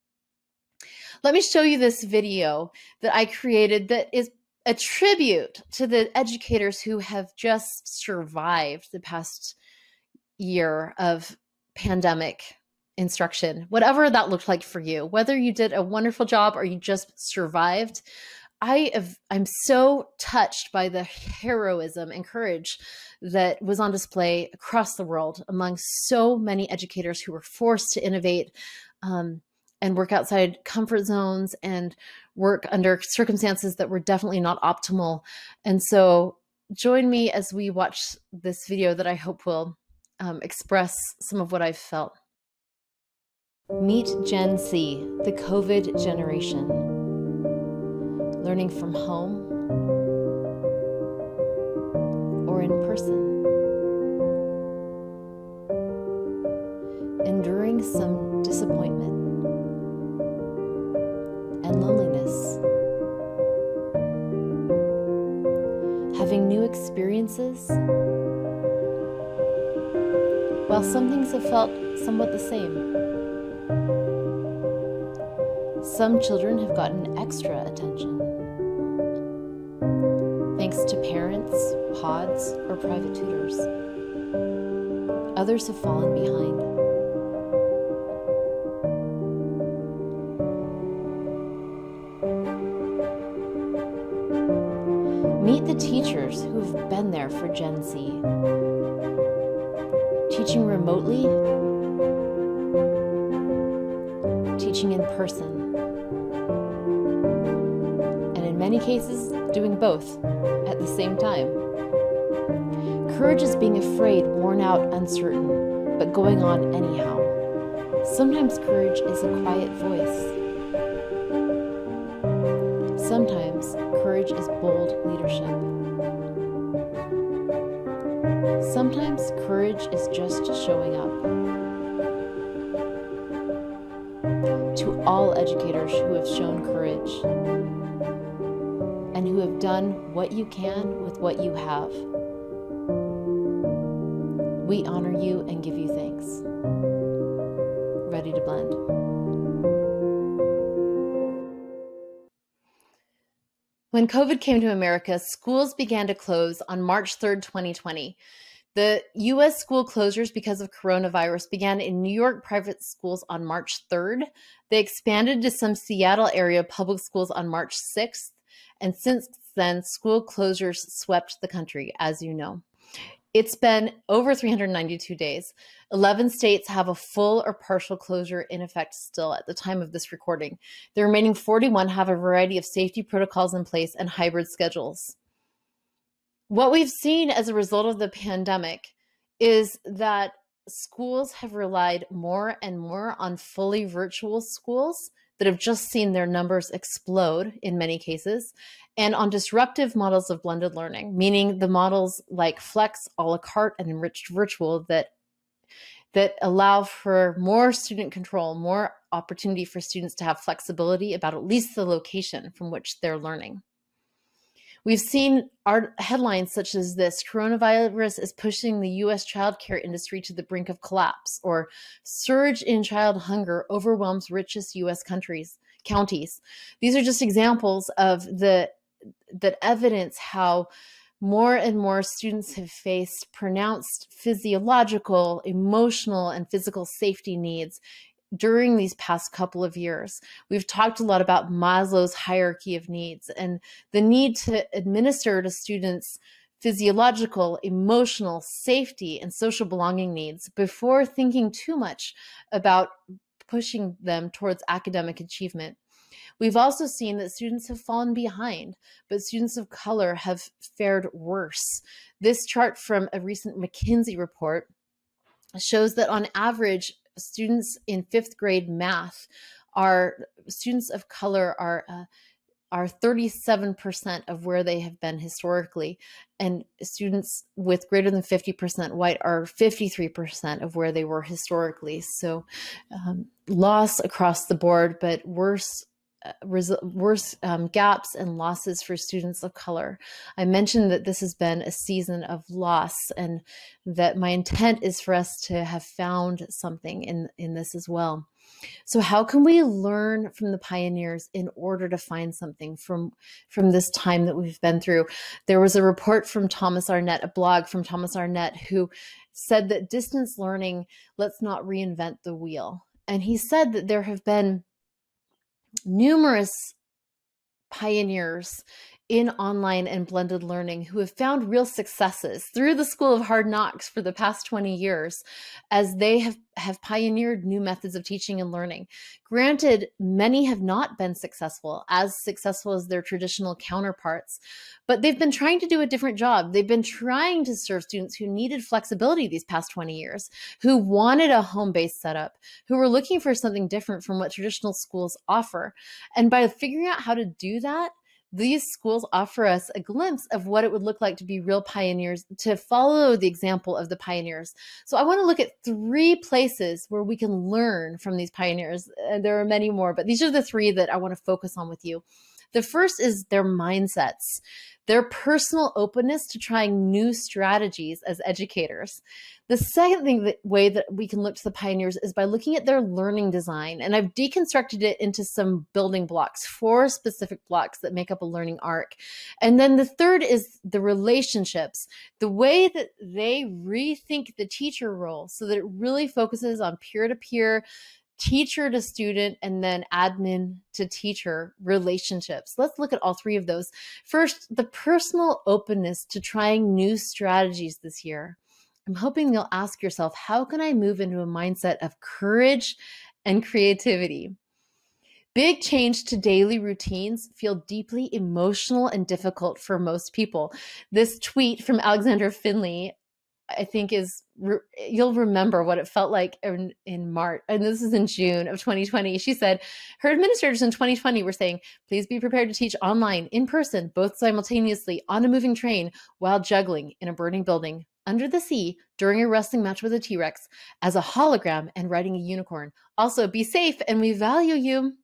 Let me show you this video that I created that is a tribute to the educators who have just survived the past year of pandemic instruction, whatever that looked like for you, whether you did a wonderful job or you just survived. I'm so touched by the heroism and courage that was on display across the world among so many educators who were forced to innovate and work outside comfort zones and work under circumstances that were definitely not optimal. And so join me as we watch this video that I hope will express some of what I've felt. Meet Gen Z, the COVID generation. Learning from home or in person. Enduring some disappointment and loneliness, having new experiences, while some things have felt somewhat the same. Some children have gotten extra attention, thanks to parents, pods, or private tutors. Others have fallen behind. Meet the teachers who've been there for Gen Z, teaching remotely, teaching in person, and in many cases, doing both at the same time. Courage is being afraid, worn out, uncertain, but going on anyhow. Sometimes courage is a quiet voice. Sometimes courage is bold leadership. Sometimes courage is just showing up. To all educators who have shown courage and who have done what you can with what you have, we honor you and give you thanks. Ready to Blend. When COVID came to America, schools began to close on March 3rd, 2020. The U.S. school closures because of coronavirus began in New York private schools on March 3rd. They expanded to some Seattle area public schools on March 6th. And since then, school closures swept the country, as you know. It's been over 392 days. 11 states have a full or partial closure in effect still at the time of this recording. The remaining 41 have a variety of safety protocols in place and hybrid schedules. What we've seen as a result of the pandemic is that schools have relied more and more on fully virtual schools that have just seen their numbers explode in many cases, and on disruptive models of blended learning, meaning the models like flex, a la carte, and enriched virtual that allow for more student control, more opportunity for students to have flexibility about at least the location from which they're learning. We've seen our headlines such as this: coronavirus is pushing the US childcare industry to the brink of collapse, or surge in child hunger overwhelms richest US counties. These are just examples of that evidence how more and more students have faced pronounced physiological, emotional, and physical safety needs during these past couple of years. We've talked a lot about Maslow's hierarchy of needs and the need to administer to students physiological, emotional, safety, and social belonging needs before thinking too much about pushing them towards academic achievement. We've also seen that students have fallen behind, but students of color have fared worse. This chart from a recent McKinsey report shows that on average, students in 5th grade math are, students of color are 37% of where they have been historically, and students with greater than 50% white are 53% of where they were historically. So loss across the board, but worse gaps and losses for students of color. I mentioned that this has been a season of loss, and that my intent is for us to have found something in this as well. So how can we learn from the pioneers in order to find something from this time that we've been through? There was a report from Thomas Arnett, a blog from Thomas Arnett, who said that distance learning, let's not reinvent the wheel. And he said that there have been numerous pioneers in online and blended learning who have found real successes through the School of Hard Knocks for the past 20 years as they have pioneered new methods of teaching and learning. Granted, many have not been successful as their traditional counterparts, but they've been trying to do a different job. They've been trying to serve students who needed flexibility these past 20 years, who wanted a home-based setup, who were looking for something different from what traditional schools offer. And by figuring out how to do that, these schools offer us a glimpse of what it would look like to be real pioneers, to follow the example of the pioneers. So I want to look at 3 places where we can learn from these pioneers. There are many more, but these are the 3 that I want to focus on with you. The first is their mindsets, their personal openness to trying new strategies as educators. The second thing, the way that we can look to the pioneers, is by looking at their learning design. And I've deconstructed it into some building blocks, 4 specific blocks that make up a learning arc. And then the third is the relationships, the way that they rethink the teacher role so that it really focuses on peer-to-peer, teacher to student, and then admin to teacher relationships. Let's look at all 3 of those. First, the personal openness to trying new strategies this year. I'm hoping you'll ask yourself, how can I move into a mindset of courage and creativity? Big change to daily routines feel deeply emotional and difficult for most people. This tweet from Alexander Finley, I think, is, you'll remember what it felt like in March, and this is in June of 2020. She said her administrators in 2020 were saying, please be prepared to teach online, in person, both simultaneously, on a moving train, while juggling, in a burning building, under the sea, during a wrestling match with a T-Rex, as a hologram, and riding a unicorn. Also, be safe and we value you.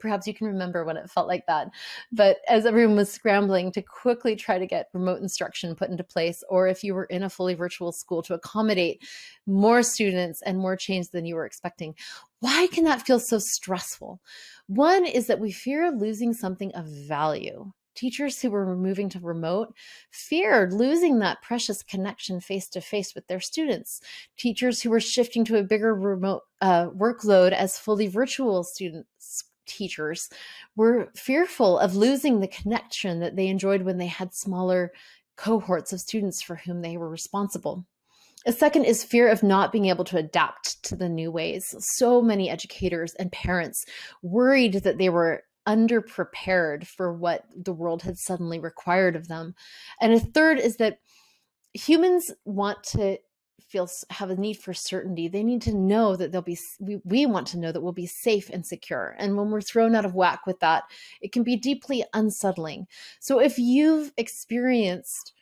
Perhaps you can remember when it felt like that. But as everyone was scrambling to quickly try to get remote instruction put into place, or if you were in a fully virtual school, to accommodate more students and more change than you were expecting. Why can that feel so stressful? One is that we fear losing something of value. Teachers who were moving to remote feared losing that precious connection face-to-face with their students. Teachers who were shifting to a bigger remote workload as fully virtual students, teachers were fearful of losing the connection that they enjoyed when they had smaller cohorts of students for whom they were responsible. A second is fear of not being able to adapt to the new ways. So many educators and parents worried that they were underprepared for what the world had suddenly required of them. And a third is that humans want to have a need for certainty. They need to know that they'll be, we want to know that we'll be safe and secure. And when we're thrown out of whack with that, it can be deeply unsettling. So if you've experienced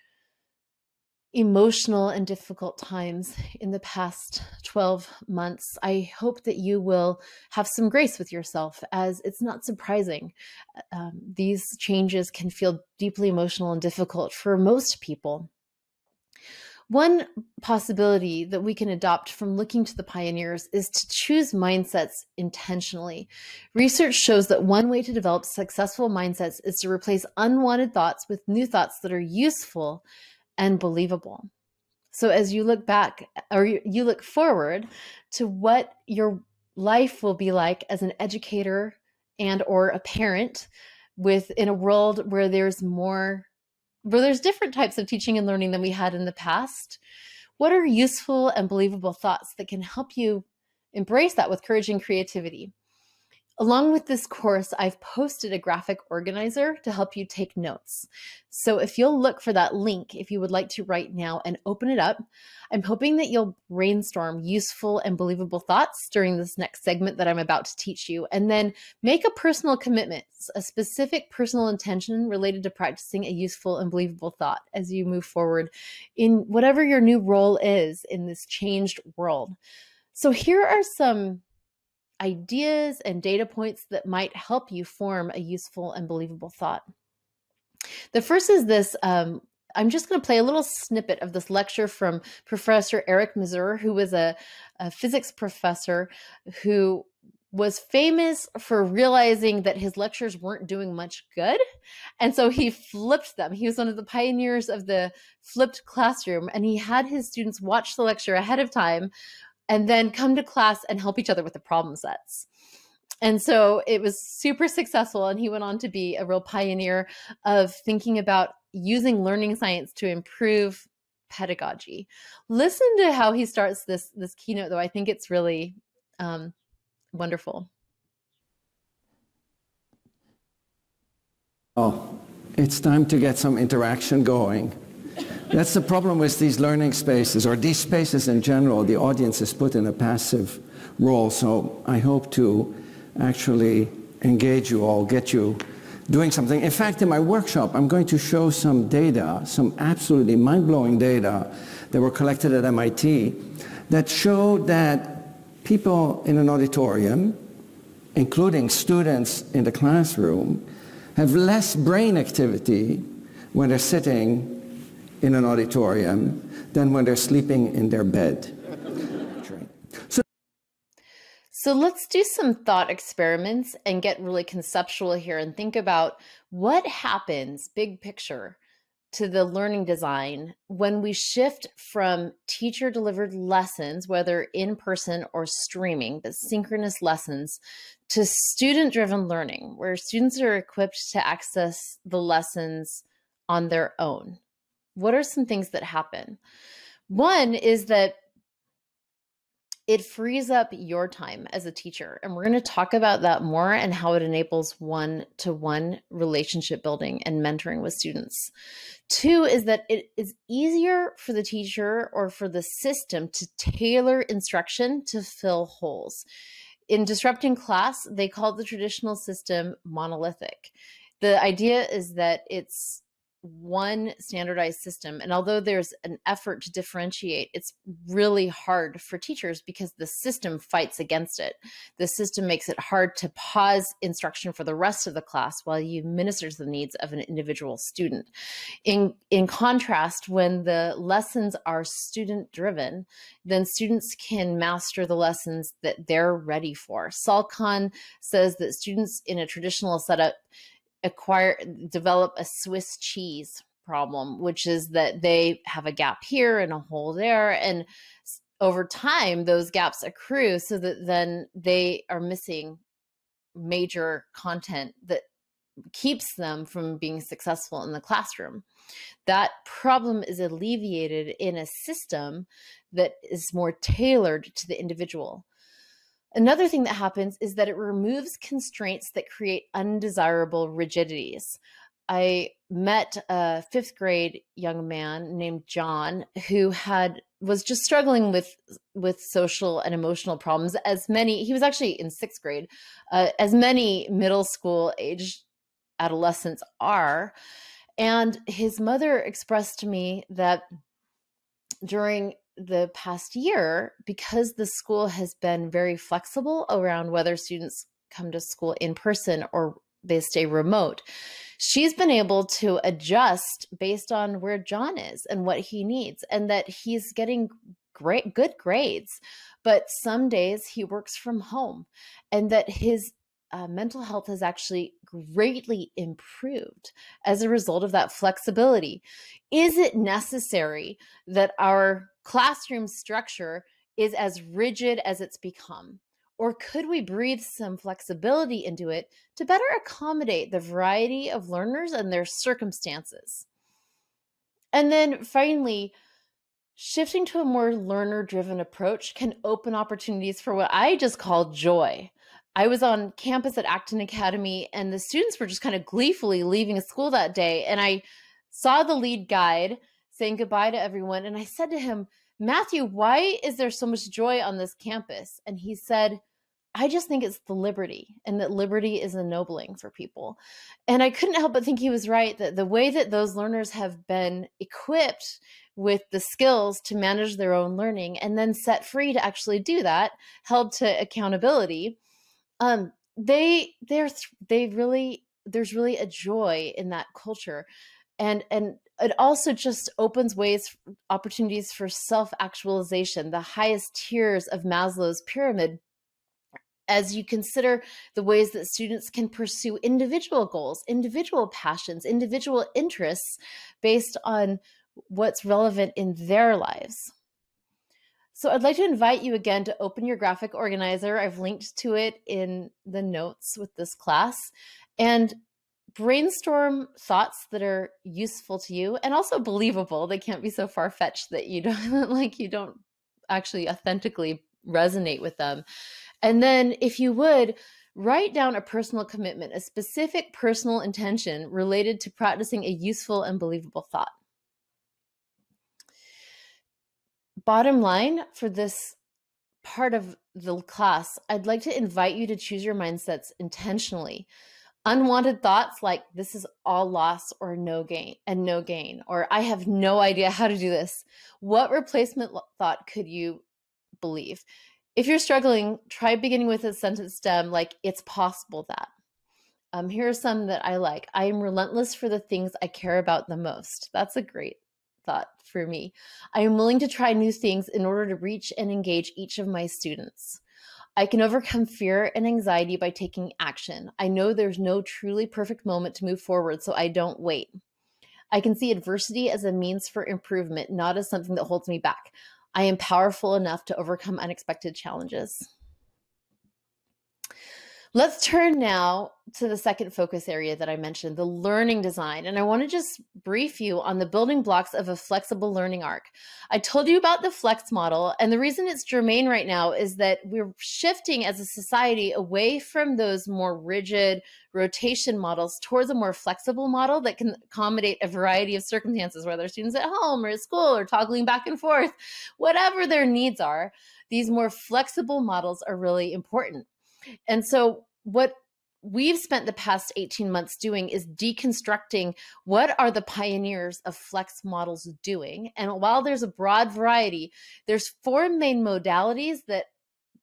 emotional and difficult times in the past 12 months, I hope that you will have some grace with yourself, as it's not surprising. These changes can feel deeply emotional and difficult for most people. One possibility that we can adopt from looking to the pioneers is to choose mindsets intentionally. Research shows that one way to develop successful mindsets is to replace unwanted thoughts with new thoughts that are useful and believable. So as you look back, or you look forward to what your life will be like as an educator and or a parent in a world where there's different types of teaching and learning than we had in the past. What are useful and believable thoughts that can help you embrace that with courage and creativity? Along with this course, I've posted a graphic organizer to help you take notes. So if you'll look for that link, if you would like to right now and open it up, I'm hoping that you'll brainstorm useful and believable thoughts during this next segment that I'm about to teach you, and then make a personal commitment, a specific personal intention related to practicing a useful and believable thought as you move forward in whatever your new role is in this changed world. So here are some ideas and data points that might help you form a useful and believable thought. The first is this, I'm just going to play a little snippet of this lecture from Professor Eric Mazur, who was a physics professor who was famous for realizing that his lectures weren't doing much good. And so he flipped them. He was one of the pioneers of the flipped classroom, and he had his students watch the lecture ahead of time and then come to class and help each other with the problem sets. And so it was super successful, and he went on to be a real pioneer of thinking about using learning science to improve pedagogy. Listen to how he starts this keynote, though. I think it's really wonderful. Oh, it's time to get some interaction going. That's the problem with these learning spaces, or these spaces in general. The audience is put in a passive role, so I hope to actually engage you all, get you doing something. In fact, in my workshop, I'm going to show some data, some absolutely mind-blowing data that were collected at MIT that show that people in an auditorium, including students in the classroom, have less brain activity when they're sitting in an auditorium than when they're sleeping in their bed. So let's do some thought experiments and get really conceptual here and think about what happens, big picture, to the learning design when we shift from teacher-delivered lessons, whether in person or streaming, but synchronous lessons, to student-driven learning, where students are equipped to access the lessons on their own. What are some things that happen? One is that it frees up your time as a teacher. And we're going to talk about that more and how it enables one-to-one relationship building and mentoring with students. Two is that it is easier for the teacher or for the system to tailor instruction to fill holes. In Disrupting Class, they call the traditional system monolithic. The idea is that it's one standardized system. And although there's an effort to differentiate, it's really hard for teachers because the system fights against it. The system makes it hard to pause instruction for the rest of the class while you minister to the needs of an individual student. In contrast, when the lessons are student-driven, then students can master the lessons that they're ready for. Sal Khan says that students in a traditional setup develop a Swiss cheese problem, which is that they have a gap here and a hole there, and over time those gaps accrue so that then they are missing major content that keeps them from being successful in the classroom. That problem is alleviated in a system that is more tailored to the individual. Another thing that happens is that it removes constraints that create undesirable rigidities. I met a fifth grade young man named John who was just struggling with social and emotional problems, as many, he was actually in sixth grade, as many middle school age adolescents are. And his mother expressed to me that during the past year, because the school has been very flexible around whether students come to school in person or they stay remote, she's been able to adjust based on where John is and what he needs, and that he's getting good grades, but some days he works from home, and that his mental health has actually greatly improved as a result of that flexibility. Is it necessary that our classroom structure is as rigid as it's become? Or could we breathe some flexibility into it to better accommodate the variety of learners and their circumstances? And then finally, shifting to a more learner-driven approach can open opportunities for what I just call joy. I was on campus at Acton Academy and the students were just kind of gleefully leaving school that day. And I saw the lead guide saying goodbye to everyone. And I said to him, Matthew, why is there so much joy on this campus? And he said, I just think it's the liberty, and that liberty is ennobling for people. And I couldn't help but think he was right, that the way that those learners have been equipped with the skills to manage their own learning and then set free to actually do that, held to accountability, there's really a joy in that culture. And it also just opens ways, opportunities for self-actualization, the highest tiers of Maslow's pyramid, as you consider the ways that students can pursue individual goals, individual passions, individual interests based on what's relevant in their lives. So I'd like to invite you again to open your graphic organizer. I've linked to it in the notes with this class, and brainstorm thoughts that are useful to you and also believable. They can't be so far-fetched that you don't like, you don't actually authentically resonate with them. And then if you would, write down a personal commitment, a specific personal intention related to practicing a useful and believable thought. Bottom line for this part of the class, I'd like to invite you to choose your mindsets intentionally. Unwanted thoughts like this is all loss or no gain and no gain, or I have no idea how to do this. What replacement thought could you believe? If you're struggling, try beginning with a sentence stem like it's possible that. Here are some that I like. I am relentless for the things I care about the most. That's a great thought for me. I am willing to try new things in order to reach and engage each of my students. I can overcome fear and anxiety by taking action. I know there's no truly perfect moment to move forward, so I don't wait. I can see adversity as a means for improvement, not as something that holds me back. I am powerful enough to overcome unexpected challenges. Let's turn now to the second focus area that I mentioned, the learning design. And I want to just brief you on the building blocks of a flexible learning arc. I told you about the flex model, and the reason it's germane right now is that we're shifting as a society away from those more rigid rotation models towards a more flexible model that can accommodate a variety of circumstances, whether students at home or at school or toggling back and forth, whatever their needs are. These more flexible models are really important. And so what we've spent the past 18 months doing is deconstructing what are the pioneers of flex models doing. And while there's a broad variety, there's four main modalities that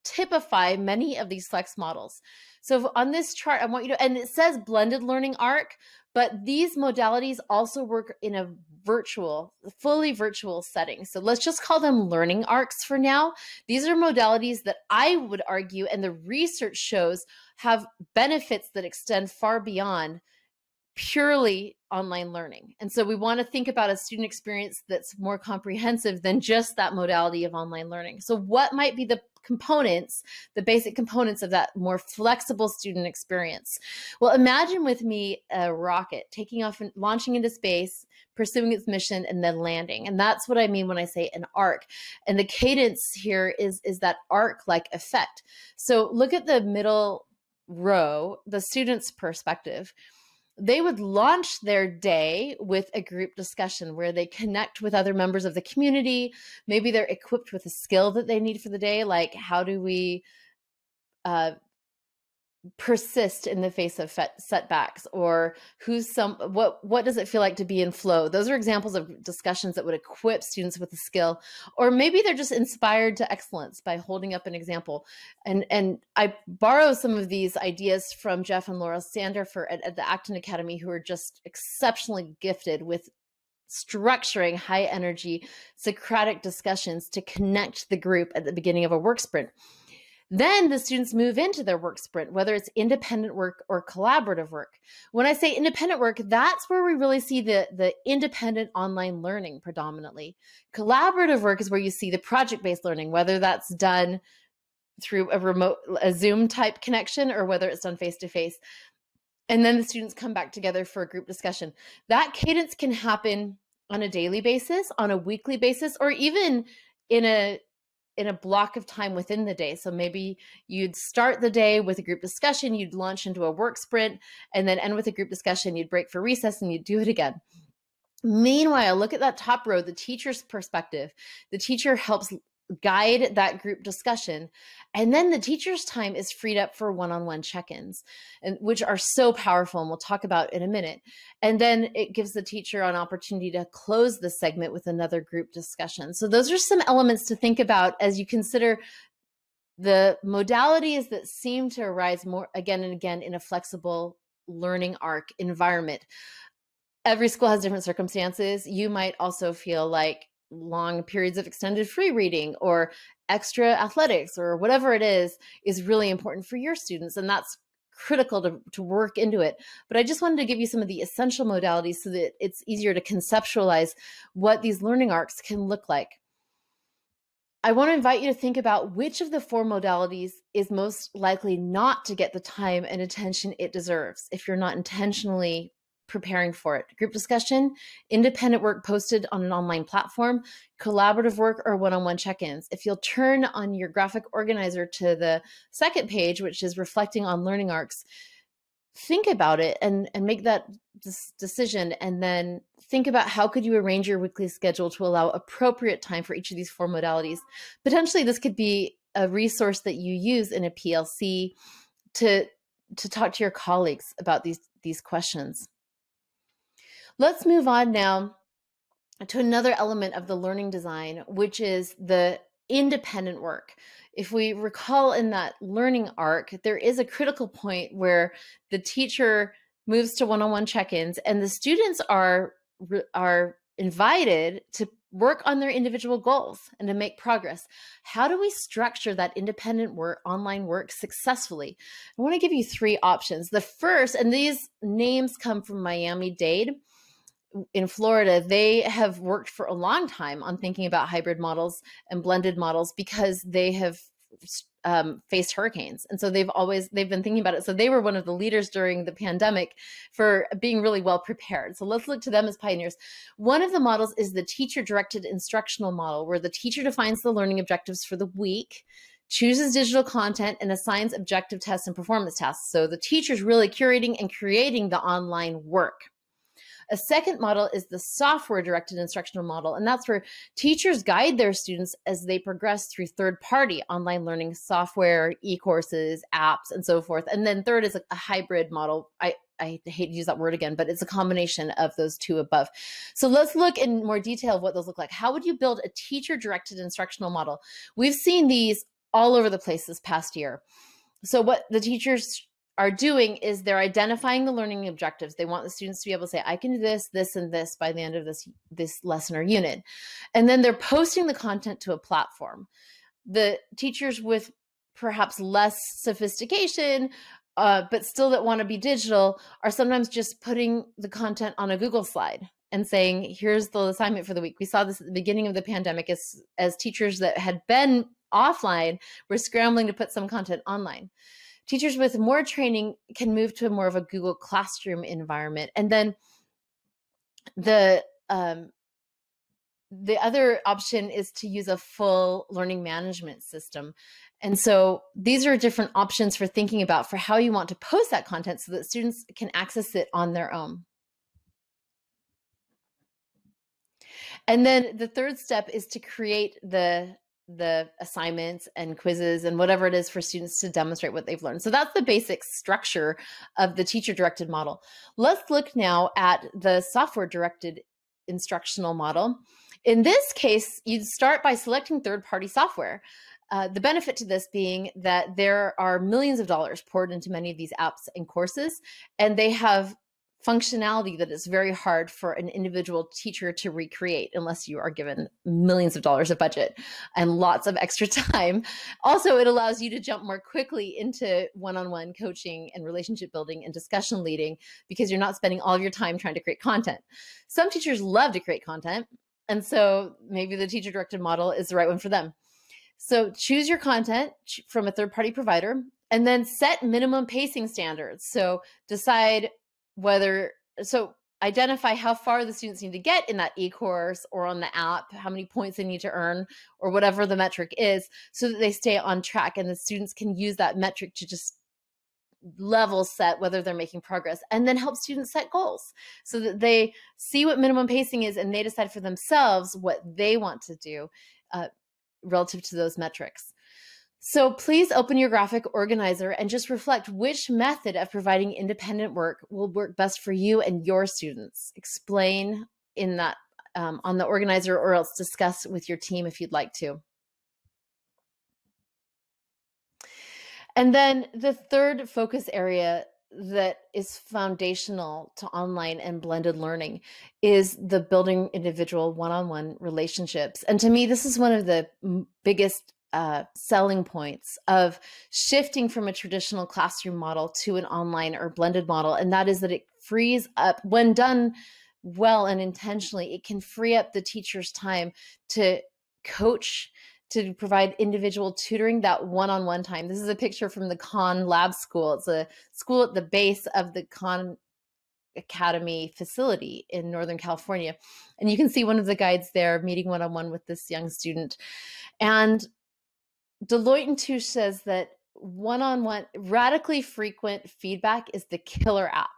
typify many of these flex models. So on this chart, I want you to, and it says blended learning arc, but these modalities also work in a virtual, fully virtual setting. So let's just call them learning arcs for now. These are modalities that I would argue, and the research shows, have benefits that extend far beyond purely online learning. And so we want to think about a student experience that's more comprehensive than just that modality of online learning. So what might be the components, the basic components of that more flexible student experience? Well, imagine with me a rocket taking off and launching into space, pursuing its mission, and then landing. And that's what I mean when I say an arc. And the cadence here is that arc-like effect. So look at the middle row, the student's perspective. They would launch their day with a group discussion where they connect with other members of the community. Maybe they're equipped with a skill that they need for the day, like how do we persist in the face of setbacks, or what does it feel like to be in flow? Those are examples of discussions that would equip students with a skill. Or maybe they're just inspired to excellence by holding up an example. And I borrow some of these ideas from Jeff and Laurel Sanderfer at the Acton Academy, who are just exceptionally gifted with structuring high energy Socratic discussions to connect the group at the beginning of a work sprint. Then the students move into their work sprint, whether it's independent work or collaborative work. When I say independent work, that's where we really see the independent online learning predominantly. Collaborative work is where you see the project-based learning, whether that's done through a Zoom type connection or whether it's done face-to-face. And then the students come back together for a group discussion. That cadence can happen on a daily basis, on a weekly basis, or even in a in a block of time within the day. So maybe you'd start the day with a group discussion, you'd launch into a work sprint, and then end with a group discussion, you'd break for recess, and you'd do it again. Meanwhile, look at that top row, the teacher's perspective. The teacher helps guide that group discussion. And then the teacher's time is freed up for one-on-one check-ins, and which are so powerful, and we'll talk about in a minute. And then it gives the teacher an opportunity to close the segment with another group discussion. So those are some elements to think about as you consider the modalities that seem to arise more again and again in a flexible learning arc environment. Every school has different circumstances. You might also feel like long periods of extended free reading or extra athletics or whatever it is really important for your students. And that's critical to work into it. But I just wanted to give you some of the essential modalities so that it's easier to conceptualize what these learning arcs can look like. I want to invite you to think about which of the four modalities is most likely not to get the time and attention it deserves if you're not intentionally preparing for it. Group discussion, independent work posted on an online platform, collaborative work, or one-on-one check-ins. If you'll turn on your graphic organizer to the second page, which is reflecting on learning arcs, think about it and make that decision, and then think about how could you arrange your weekly schedule to allow appropriate time for each of these four modalities. Potentially this could be a resource that you use in a PLC to talk to your colleagues about these questions. Let's move on now to another element of the learning design, which is the independent work. If we recall in that learning arc, there is a critical point where the teacher moves to one-on-one check-ins and the students are invited to work on their individual goals and to make progress. How do we structure that independent work, online work successfully? I want to give you three options. The first, and these names come from Miami-Dade, in Florida, they have worked for a long time on thinking about hybrid models and blended models because they have faced hurricanes. And so they've been thinking about it. So they were one of the leaders during the pandemic for being really well prepared. So let's look to them as pioneers. One of the models is the teacher-directed instructional model, where the teacher defines the learning objectives for the week, chooses digital content, and assigns objective tests and performance tasks. So the teacher's really curating and creating the online work. A second model is the software-directed instructional model, and that's where teachers guide their students as they progress through third-party online learning software, e-courses, apps, and so forth. And then third is a hybrid model. I hate to use that word again, but it's a combination of those two above. So let's look in more detail of what those look like. How would you build a teacher-directed instructional model? We've seen these all over the place this past year. So what the teachers are doing is they're identifying the learning objectives. They want the students to be able to say, I can do this, this, and this by the end of this lesson or unit. And then they're posting the content to a platform. The teachers with perhaps less sophistication, but still that want to be digital, are sometimes just putting the content on a Google slide and saying, here's the assignment for the week. We saw this at the beginning of the pandemic as teachers that had been offline were scrambling to put some content online. Teachers with more training can move to more of a Google Classroom environment. And then the other option is to use a full learning management system. And so these are different options for thinking about for how you want to post that content so that students can access it on their own. And then the third step is to create the assignments and quizzes and whatever it is for students to demonstrate what they've learned. So that's the basic structure of the teacher-directed model. Let's look now at the software-directed instructional model. In this case, you'd start by selecting third-party software. The benefit to this being that there are millions of dollars poured into many of these apps and courses, and they have functionality that is very hard for an individual teacher to recreate unless you are given millions of dollars of budget and lots of extra time. Also, it allows you to jump more quickly into one-on-one coaching and relationship building and discussion leading because you're not spending all of your time trying to create content. Some teachers love to create content, and so maybe the teacher-directed model is the right one for them. So choose your content from a third-party provider and then set minimum pacing standards. So decide whether, so identify how far the students need to get in that e-course or on the app, how many points they need to earn or whatever the metric is, so that they stay on track and the students can use that metric to just level set whether they're making progress, and then help students set goals so that they see what minimum pacing is and they decide for themselves what they want to do relative to those metrics. So please open your graphic organizer and just reflect which method of providing independent work will work best for you and your students. Explain in that on the organizer, or else discuss with your team if you'd like to. And then the third focus area that is foundational to online and blended learning is the building individual one-on-one relationships. And to me, this is one of the biggest selling points of shifting from a traditional classroom model to an online or blended model. And that is that it frees up, when done well and intentionally, it can free up the teacher's time to coach, to provide individual tutoring, that one-on-one time. This is a picture from the Khan Lab School. It's a school at the base of the Khan Academy facility in Northern California. And you can see one of the guides there meeting one-on-one with this young student. And Deloitte & Touche says that one-on-one, radically frequent feedback is the killer app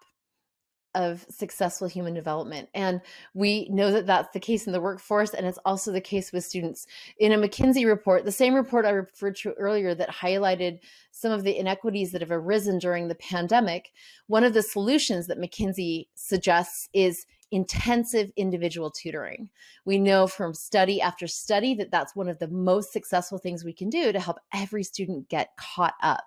of successful human development. And we know that that's the case in the workforce, and it's also the case with students. In a McKinsey report, the same report I referred to earlier that highlighted some of the inequities that have arisen during the pandemic, one of the solutions that McKinsey suggests is intensive individual tutoring. We know from study after study that that's one of the most successful things we can do to help every student get caught up.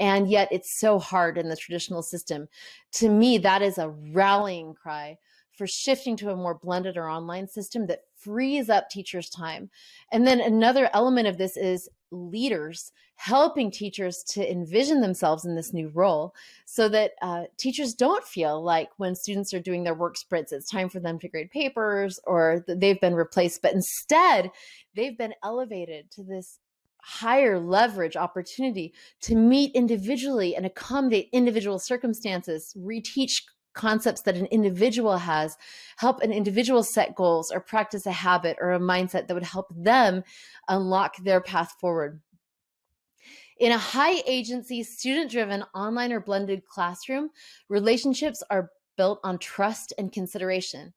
And yet it's so hard in the traditional system. To me, that is a rallying cry for shifting to a more blended or online system that frees up teachers' time. And then another element of this is leaders helping teachers to envision themselves in this new role, so that teachers don't feel like when students are doing their work sprints, it's time for them to grade papers or they've been replaced, but instead they've been elevated to this higher leverage opportunity to meet individually and accommodate individual circumstances, reteach concepts that an individual has, help an individual set goals or practice a habit or a mindset that would help them unlock their path forward. In a high agency, student-driven online or blended classroom, relationships are built on trust and consideration.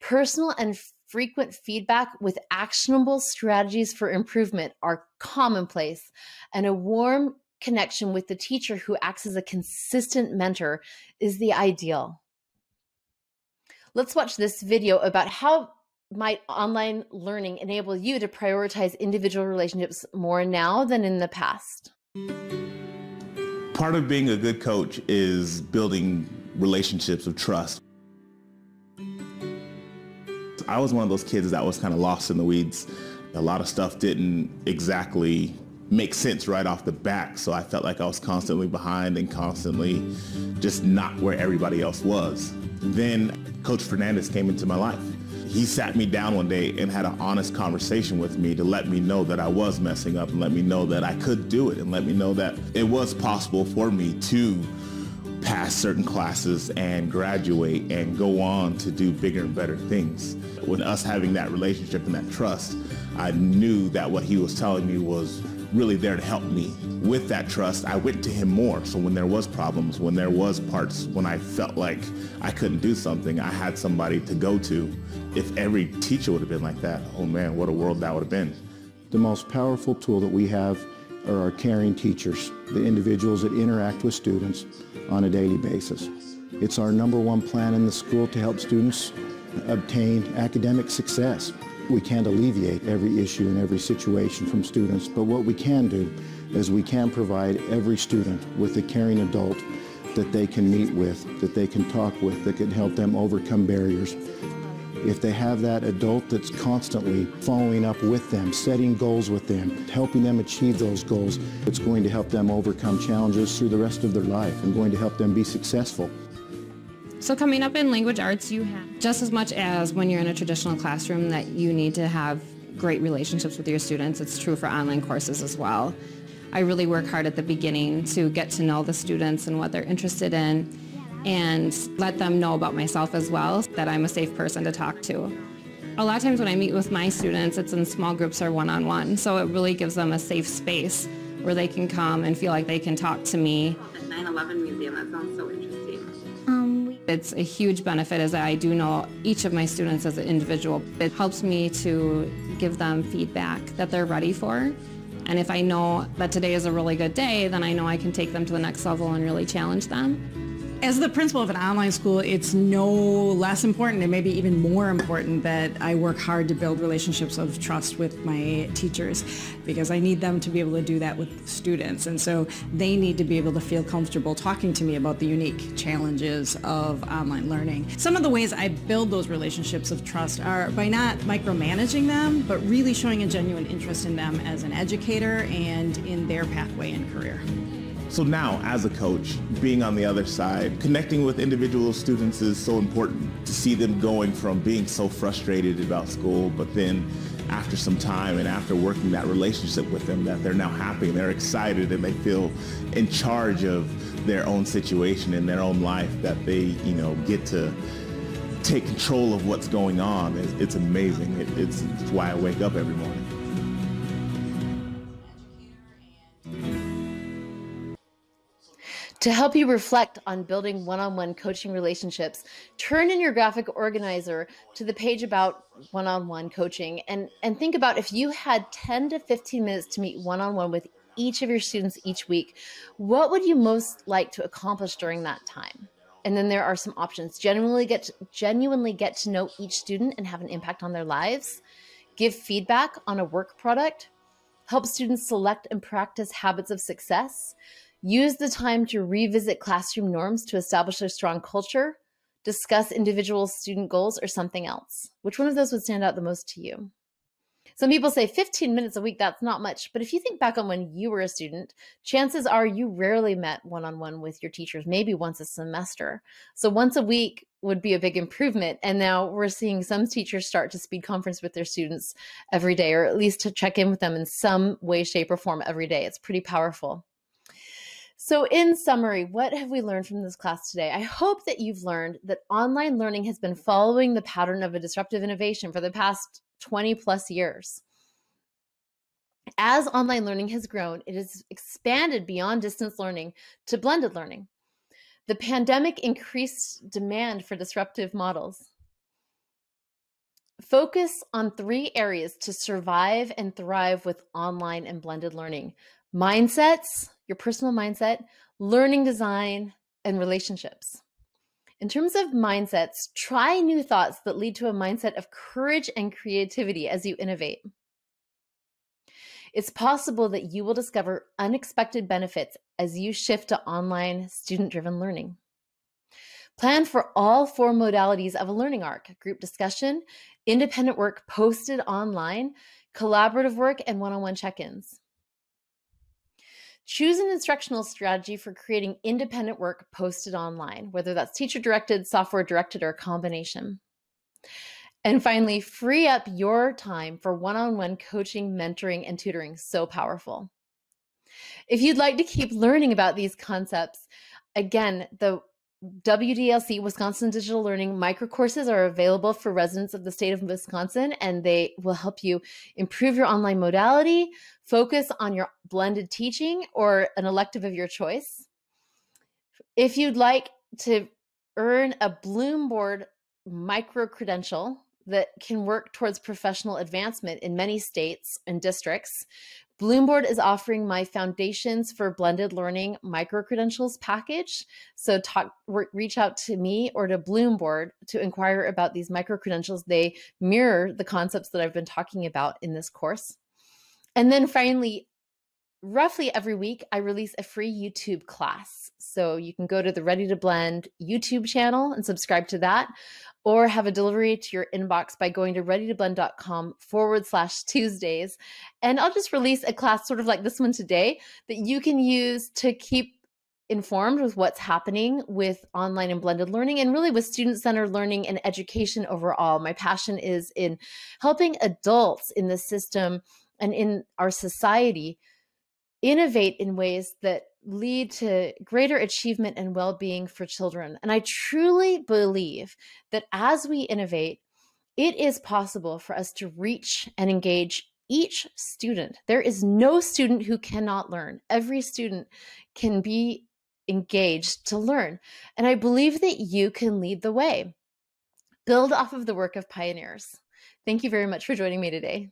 Personal and frequent feedback with actionable strategies for improvement are commonplace, and a warm connection with the teacher who acts as a consistent mentor is the ideal. Let's watch this video about how might online learning enable you to prioritize individual relationships more now than in the past. Part of being a good coach is building relationships of trust. I was one of those kids that was kind of lost in the weeds. A lot of stuff didn't exactly make sense right off the bat, so I felt like I was constantly behind and constantly just not where everybody else was. Then Coach Fernandez came into my life. He sat me down one day and had an honest conversation with me to let me know that I was messing up and let me know that I could do it and let me know that it was possible for me to pass certain classes and graduate and go on to do bigger and better things. With us having that relationship and that trust, I knew that what he was telling me was really there to help me. With that trust, I went to him more. So when there was problems, when there was parts, when I felt like I couldn't do something, I had somebody to go to. If every teacher would have been like that, oh man, what a world that would have been. The most powerful tool that we have are our caring teachers, the individuals that interact with students on a daily basis. It's our #1 plan in the school to help students obtain academic success. We can't alleviate every issue and every situation from students, but what we can do is we can provide every student with a caring adult that they can meet with, that they can talk with, that can help them overcome barriers. If they have that adult that's constantly following up with them, setting goals with them, helping them achieve those goals, it's going to help them overcome challenges through the rest of their life and going to help them be successful. So coming up in language arts, you have just as much as when you're in a traditional classroom that you need to have great relationships with your students. It's true for online courses as well. I really work hard at the beginning to get to know the students and what they're interested in, and let them know about myself as well, that I'm a safe person to talk to. A lot of times when I meet with my students, it's in small groups or one-on-one, so it really gives them a safe space where they can come and feel like they can talk to me. The 9/11 Museum, that sounds so interesting. It's a huge benefit is that I do know each of my students as an individual. It helps me to give them feedback that they're ready for. And if I know that today is a really good day, then I know I can take them to the next level and really challenge them. As the principal of an online school, it's no less important and maybe even more important that I work hard to build relationships of trust with my teachers, because I need them to be able to do that with students. And so they need to be able to feel comfortable talking to me about the unique challenges of online learning. Some of the ways I build those relationships of trust are by not micromanaging them, but really showing a genuine interest in them as an educator and in their pathway and career. So now, as a coach, being on the other side, connecting with individual students is so important. To see them going from being so frustrated about school, but then after some time and after working that relationship with them, that they're now happy and they're excited and they feel in charge of their own situation and their own life, that they, get to take control of what's going on. It's amazing. It's why I wake up every morning. To help you reflect on building one-on-one coaching relationships, turn in your graphic organizer to the page about one-on-one coaching and think about if you had 10 to 15 minutes to meet one-on-one with each of your students each week, what would you most like to accomplish during that time? And then there are some options. Genuinely get to know each student and have an impact on their lives. Give feedback on a work product. Help students select and practice habits of success. Use the time to revisit classroom norms to establish a strong culture, discuss individual student goals, or something else. Which one of those would stand out the most to you? Some people say 15 minutes a week, that's not much, but if you think back on when you were a student, chances are you rarely met one-on-one with your teachers, maybe once a semester. So once a week would be a big improvement. And now we're seeing some teachers start to speed conference with their students every day, or at least to check in with them in some way, shape, or form every day. It's pretty powerful. So in summary, what have we learned from this class today? I hope that you've learned that online learning has been following the pattern of a disruptive innovation for the past 20 plus years. As online learning has grown, it has expanded beyond distance learning to blended learning. The pandemic increased demand for disruptive models. Focus on three areas to survive and thrive with online and blended learning: mindsets, your personal mindset, learning design, and relationships. In terms of mindsets, try new thoughts that lead to a mindset of courage and creativity as you innovate. It's possible that you will discover unexpected benefits as you shift to online student-driven learning. Plan for all four modalities of a learning arc: group discussion, independent work posted online, collaborative work, and one-on-one check-ins. Choose an instructional strategy for creating independent work posted online, whether that's teacher-directed, software-directed, or a combination. And finally, free up your time for one-on-one coaching, mentoring, and tutoring. So powerful. If you'd like to keep learning about these concepts, again, the WDLC, Wisconsin Digital Learning microcourses are available for residents of the state of Wisconsin, and they will help you improve your online modality, focus on your blended teaching, or an elective of your choice. If you'd like to earn a BloomBoard micro-credential that can work towards professional advancement in many states and districts, BloomBoard is offering my Foundations for Blended Learning micro-credentials package. So reach out to me or to BloomBoard to inquire about these micro-credentials. They mirror the concepts that I've been talking about in this course. And then finally, roughly every week, I release a free YouTube class. So you can go to the Ready to Blend YouTube channel and subscribe to that, or have a delivery to your inbox by going to readytoblend.com/Tuesdays. And I'll just release a class sort of like this one today that you can use to keep informed with what's happening with online and blended learning, and really with student-centered learning and education overall. My passion is in helping adults in the system and in our society innovate in ways that lead to greater achievement and well-being for children. And I truly believe that as we innovate, it is possible for us to reach and engage each student. There is no student who cannot learn. Every student can be engaged to learn. And I believe that you can lead the way. Build off of the work of pioneers. Thank you very much for joining me today.